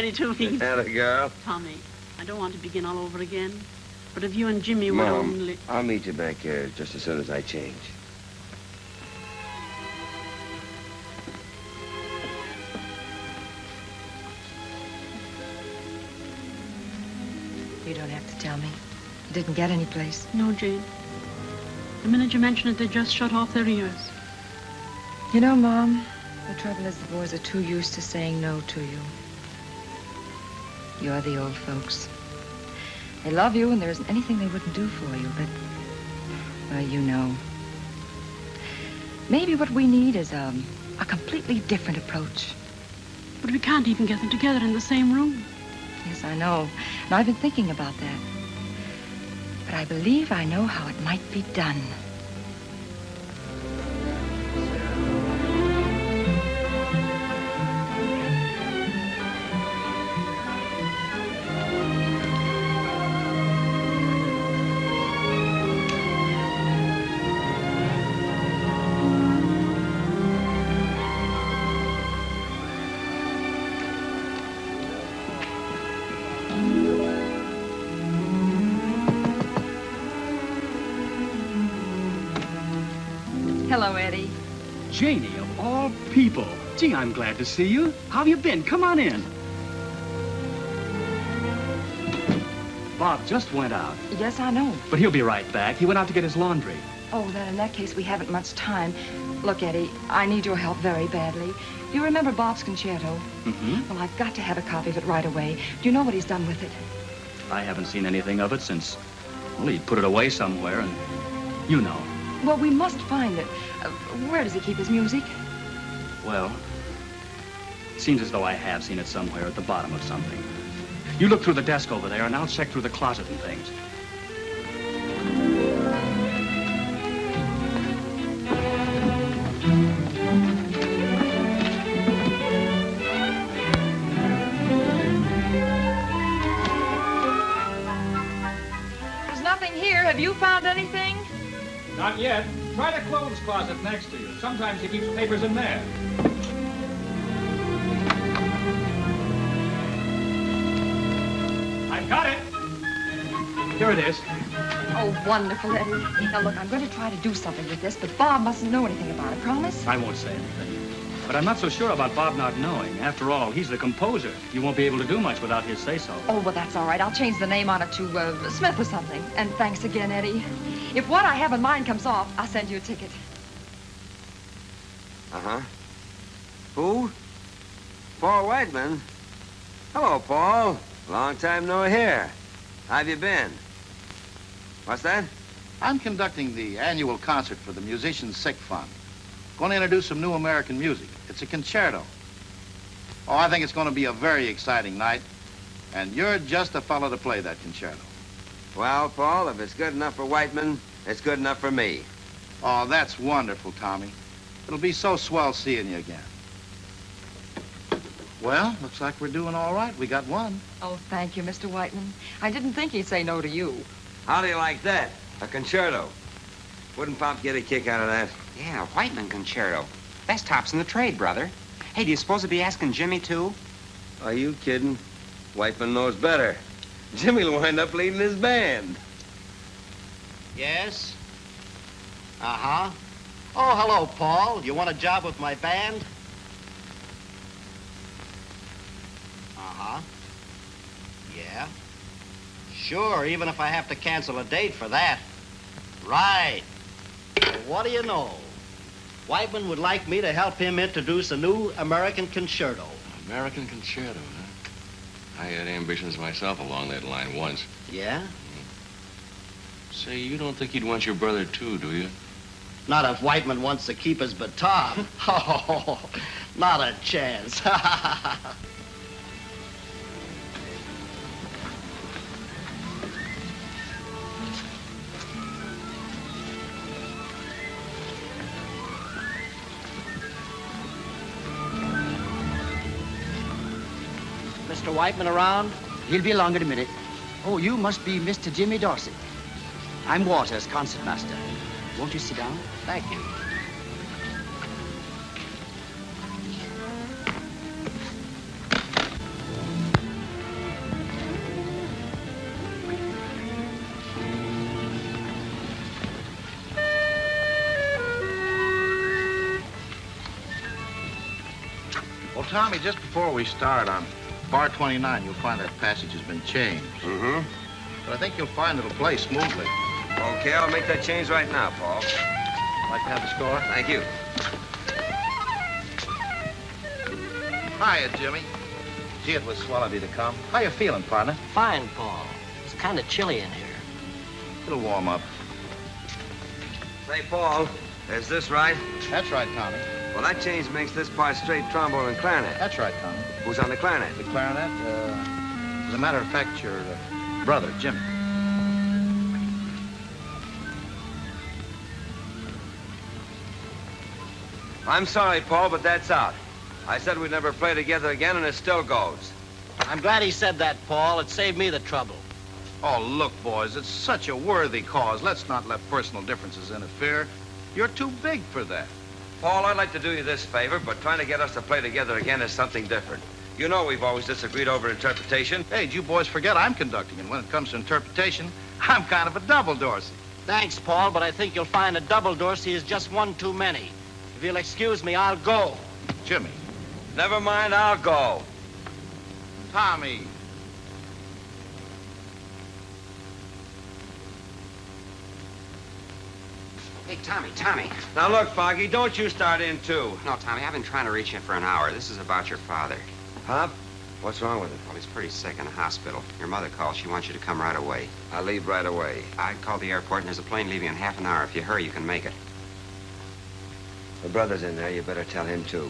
ready to leave. Had a girl. Tommy, I don't want to begin all over again, but if you and Jimmy Mom, would only... I'll meet you back here just as soon as I change. You don't have to tell me. You didn't get any place. No, Jane. The minute you mention it, they just shut off their ears. You know, Mom, the trouble is the boys are too used to saying no to you. You're the old folks. They love you, and there isn't anything they wouldn't do for you, but, well, you know. Maybe what we need is um, a completely different approach. But we can't even get them together in the same room. Yes, I know, and I've been thinking about that. But I believe I know how it might be done. Hello, Eddie. Janie, of all people. Gee, I'm glad to see you. How have you been? Come on in. Bob just went out. Yes, I know. But he'll be right back. He went out to get his laundry. Oh, then in that case, we haven't much time. Look, Eddie, I need your help very badly. You remember Bob's concerto? Mm-hmm. Well, I've got to have a copy of it right away. Do you know what he's done with it? I haven't seen anything of it since, well, he'd put it away somewhere, and you know. Well, we must find it. Uh, where does he keep his music? Well, it seems as though I have seen it somewhere at the bottom of something. You look through the desk over there, and I'll check through the closet and things. There's nothing here. Have you found anything? Not yet. Try the clothes closet next to you. Sometimes he keeps papers in there. I've got it. Here it is. Oh, wonderful, Eddie. Now, look, I'm going to try to do something with this, but Bob mustn't know anything about it. Promise? I won't say anything. But I'm not so sure about Bob not knowing. After all, he's the composer. You won't be able to do much without his say-so. Oh, well, that's all right. I'll change the name on it to uh, Smith or something. And thanks again, Eddie. If what I have in mind comes off, I'll send you a ticket. Uh-huh. Who? Paul Whiteman? Hello, Paul. Long time no hear. How've you been? What's that? I'm conducting the annual concert for the Musicians' Sick Fund. Going to introduce some new American music. It's a concerto. Oh, I think it's going to be a very exciting night. And you're just the fellow to play that concerto. Well, Paul, if it's good enough for Whiteman, it's good enough for me. Oh, that's wonderful, Tommy. It'll be so swell seeing you again. Well, looks like we're doing all right. We got one. Oh, thank you, Mister Whiteman. I didn't think he'd say no to you. How do you like that? A concerto. Wouldn't Pop get a kick out of that? Yeah, a Whiteman concerto. That's tops in the trade, brother. Hey, do you suppose to be asking Jimmy, too? Are you kidding? Whiteman knows better. Jimmy'll wind up leading his band. Yes? Uh-huh. Oh, hello, Paul. You want a job with my band? Uh-huh. Yeah. Sure, even if I have to cancel a date for that. Right. Well, what do you know? Whiteman would like me to help him introduce a new American concerto. American concerto, huh? I had ambitions myself along that line once. Yeah? Mm-hmm. Say, you don't think he'd want your brother, too, do you? Not if Whiteman wants to keep his baton. Oh, not a chance. Mister Whiteman around? He'll be along in a minute. Oh, you must be Mister Jimmy Dorsey. I'm Waters, concertmaster. Won't you sit down? Thank you. Well, Tommy, just before we start on bar twenty-nine, you'll find that passage has been changed. Mm-hmm. But I think you'll find it'll play smoothly. Okay, I'll make that change right now, Paul. Like to have the score? Thank you. Hiya, Jimmy. Gee, it was swell of you to come. How you feeling, partner? Fine, Paul. It's kind of chilly in here. It'll warm up. Say, Paul, is this right? That's right, Tommy. Well, that change makes this part straight trombone and clarinet. That's right, Tommy. Who's on the clarinet? The clarinet? Uh, as a matter of fact, your uh, brother, Jimmy. I'm sorry, Paul, but that's out. I said we'd never play together again, and it still goes. I'm glad he said that, Paul. It saved me the trouble. Oh, look, boys, it's such a worthy cause. Let's not let personal differences interfere. You're too big for that. Paul, I'd like to do you this favor, but trying to get us to play together again is something different. You know we've always disagreed over interpretation. Hey, you boys forget I'm conducting, and when it comes to interpretation, I'm kind of a double Dorsey. Thanks, Paul, but I think you'll find a double Dorsey is just one too many. If you'll excuse me, I'll go. Jimmy. Never mind, I'll go. Tommy. Hey, Tommy, Tommy. Now, look, Foggy, don't you start in, too. No, Tommy, I've been trying to reach you for an hour. This is about your father. Huh? What's wrong with him? Well, he's pretty sick in the hospital. Your mother called. She wants you to come right away. I'll leave right away. I called the airport, and there's a plane leaving in half an hour. If you hurry, you can make it. The brother's in there. You better tell him, too.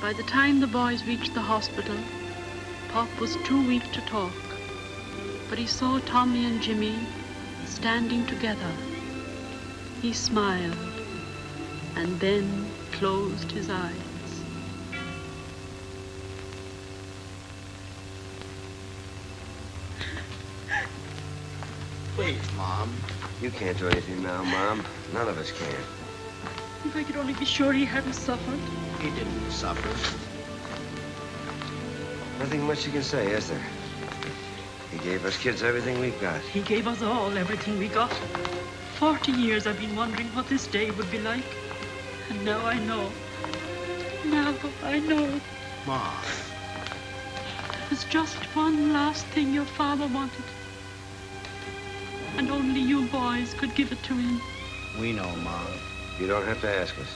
By the time the boys reached the hospital, Pop was too weak to talk. But he saw Tommy and Jimmy standing together. He smiled and then closed his eyes. Please, Mom. You can't do anything now, Mom. None of us can. If I could only be sure he hadn't suffered. He didn't suffer. Nothing much you can say, is there? He gave us kids everything we've got. He gave us all everything we got. Forty years I've been wondering what this day would be like. And now I know. Now I know. Mom. There was just one last thing your father wanted. And only you boys could give it to him. We know, Mom. You don't have to ask us.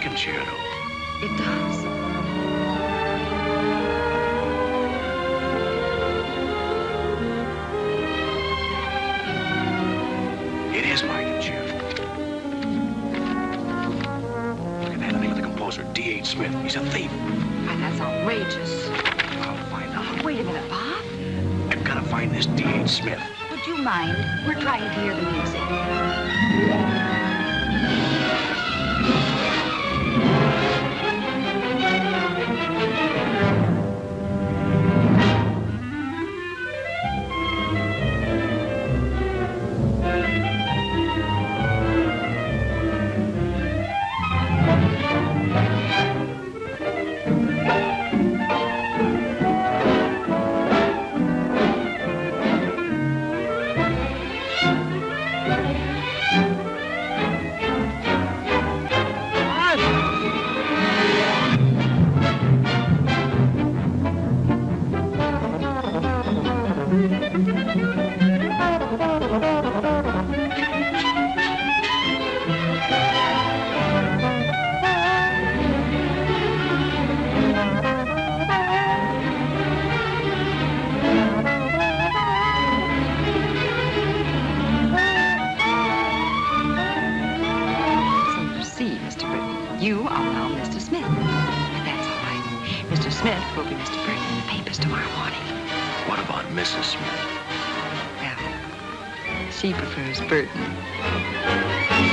Concerto. It does. It is my concerto. Look at that, I think of the composer, D H Smith. He's a thief. Why, that's outrageous. I'll find out. Wait a minute, Bob. I've got to find this D H Smith. Would you mind? We're trying to hear the music. Mister Burton. You are now Mister Smith. But that's all right. Mister Smith will be Mister Burton in the papers tomorrow morning. What about Missus Smith? Well, she prefers Burton.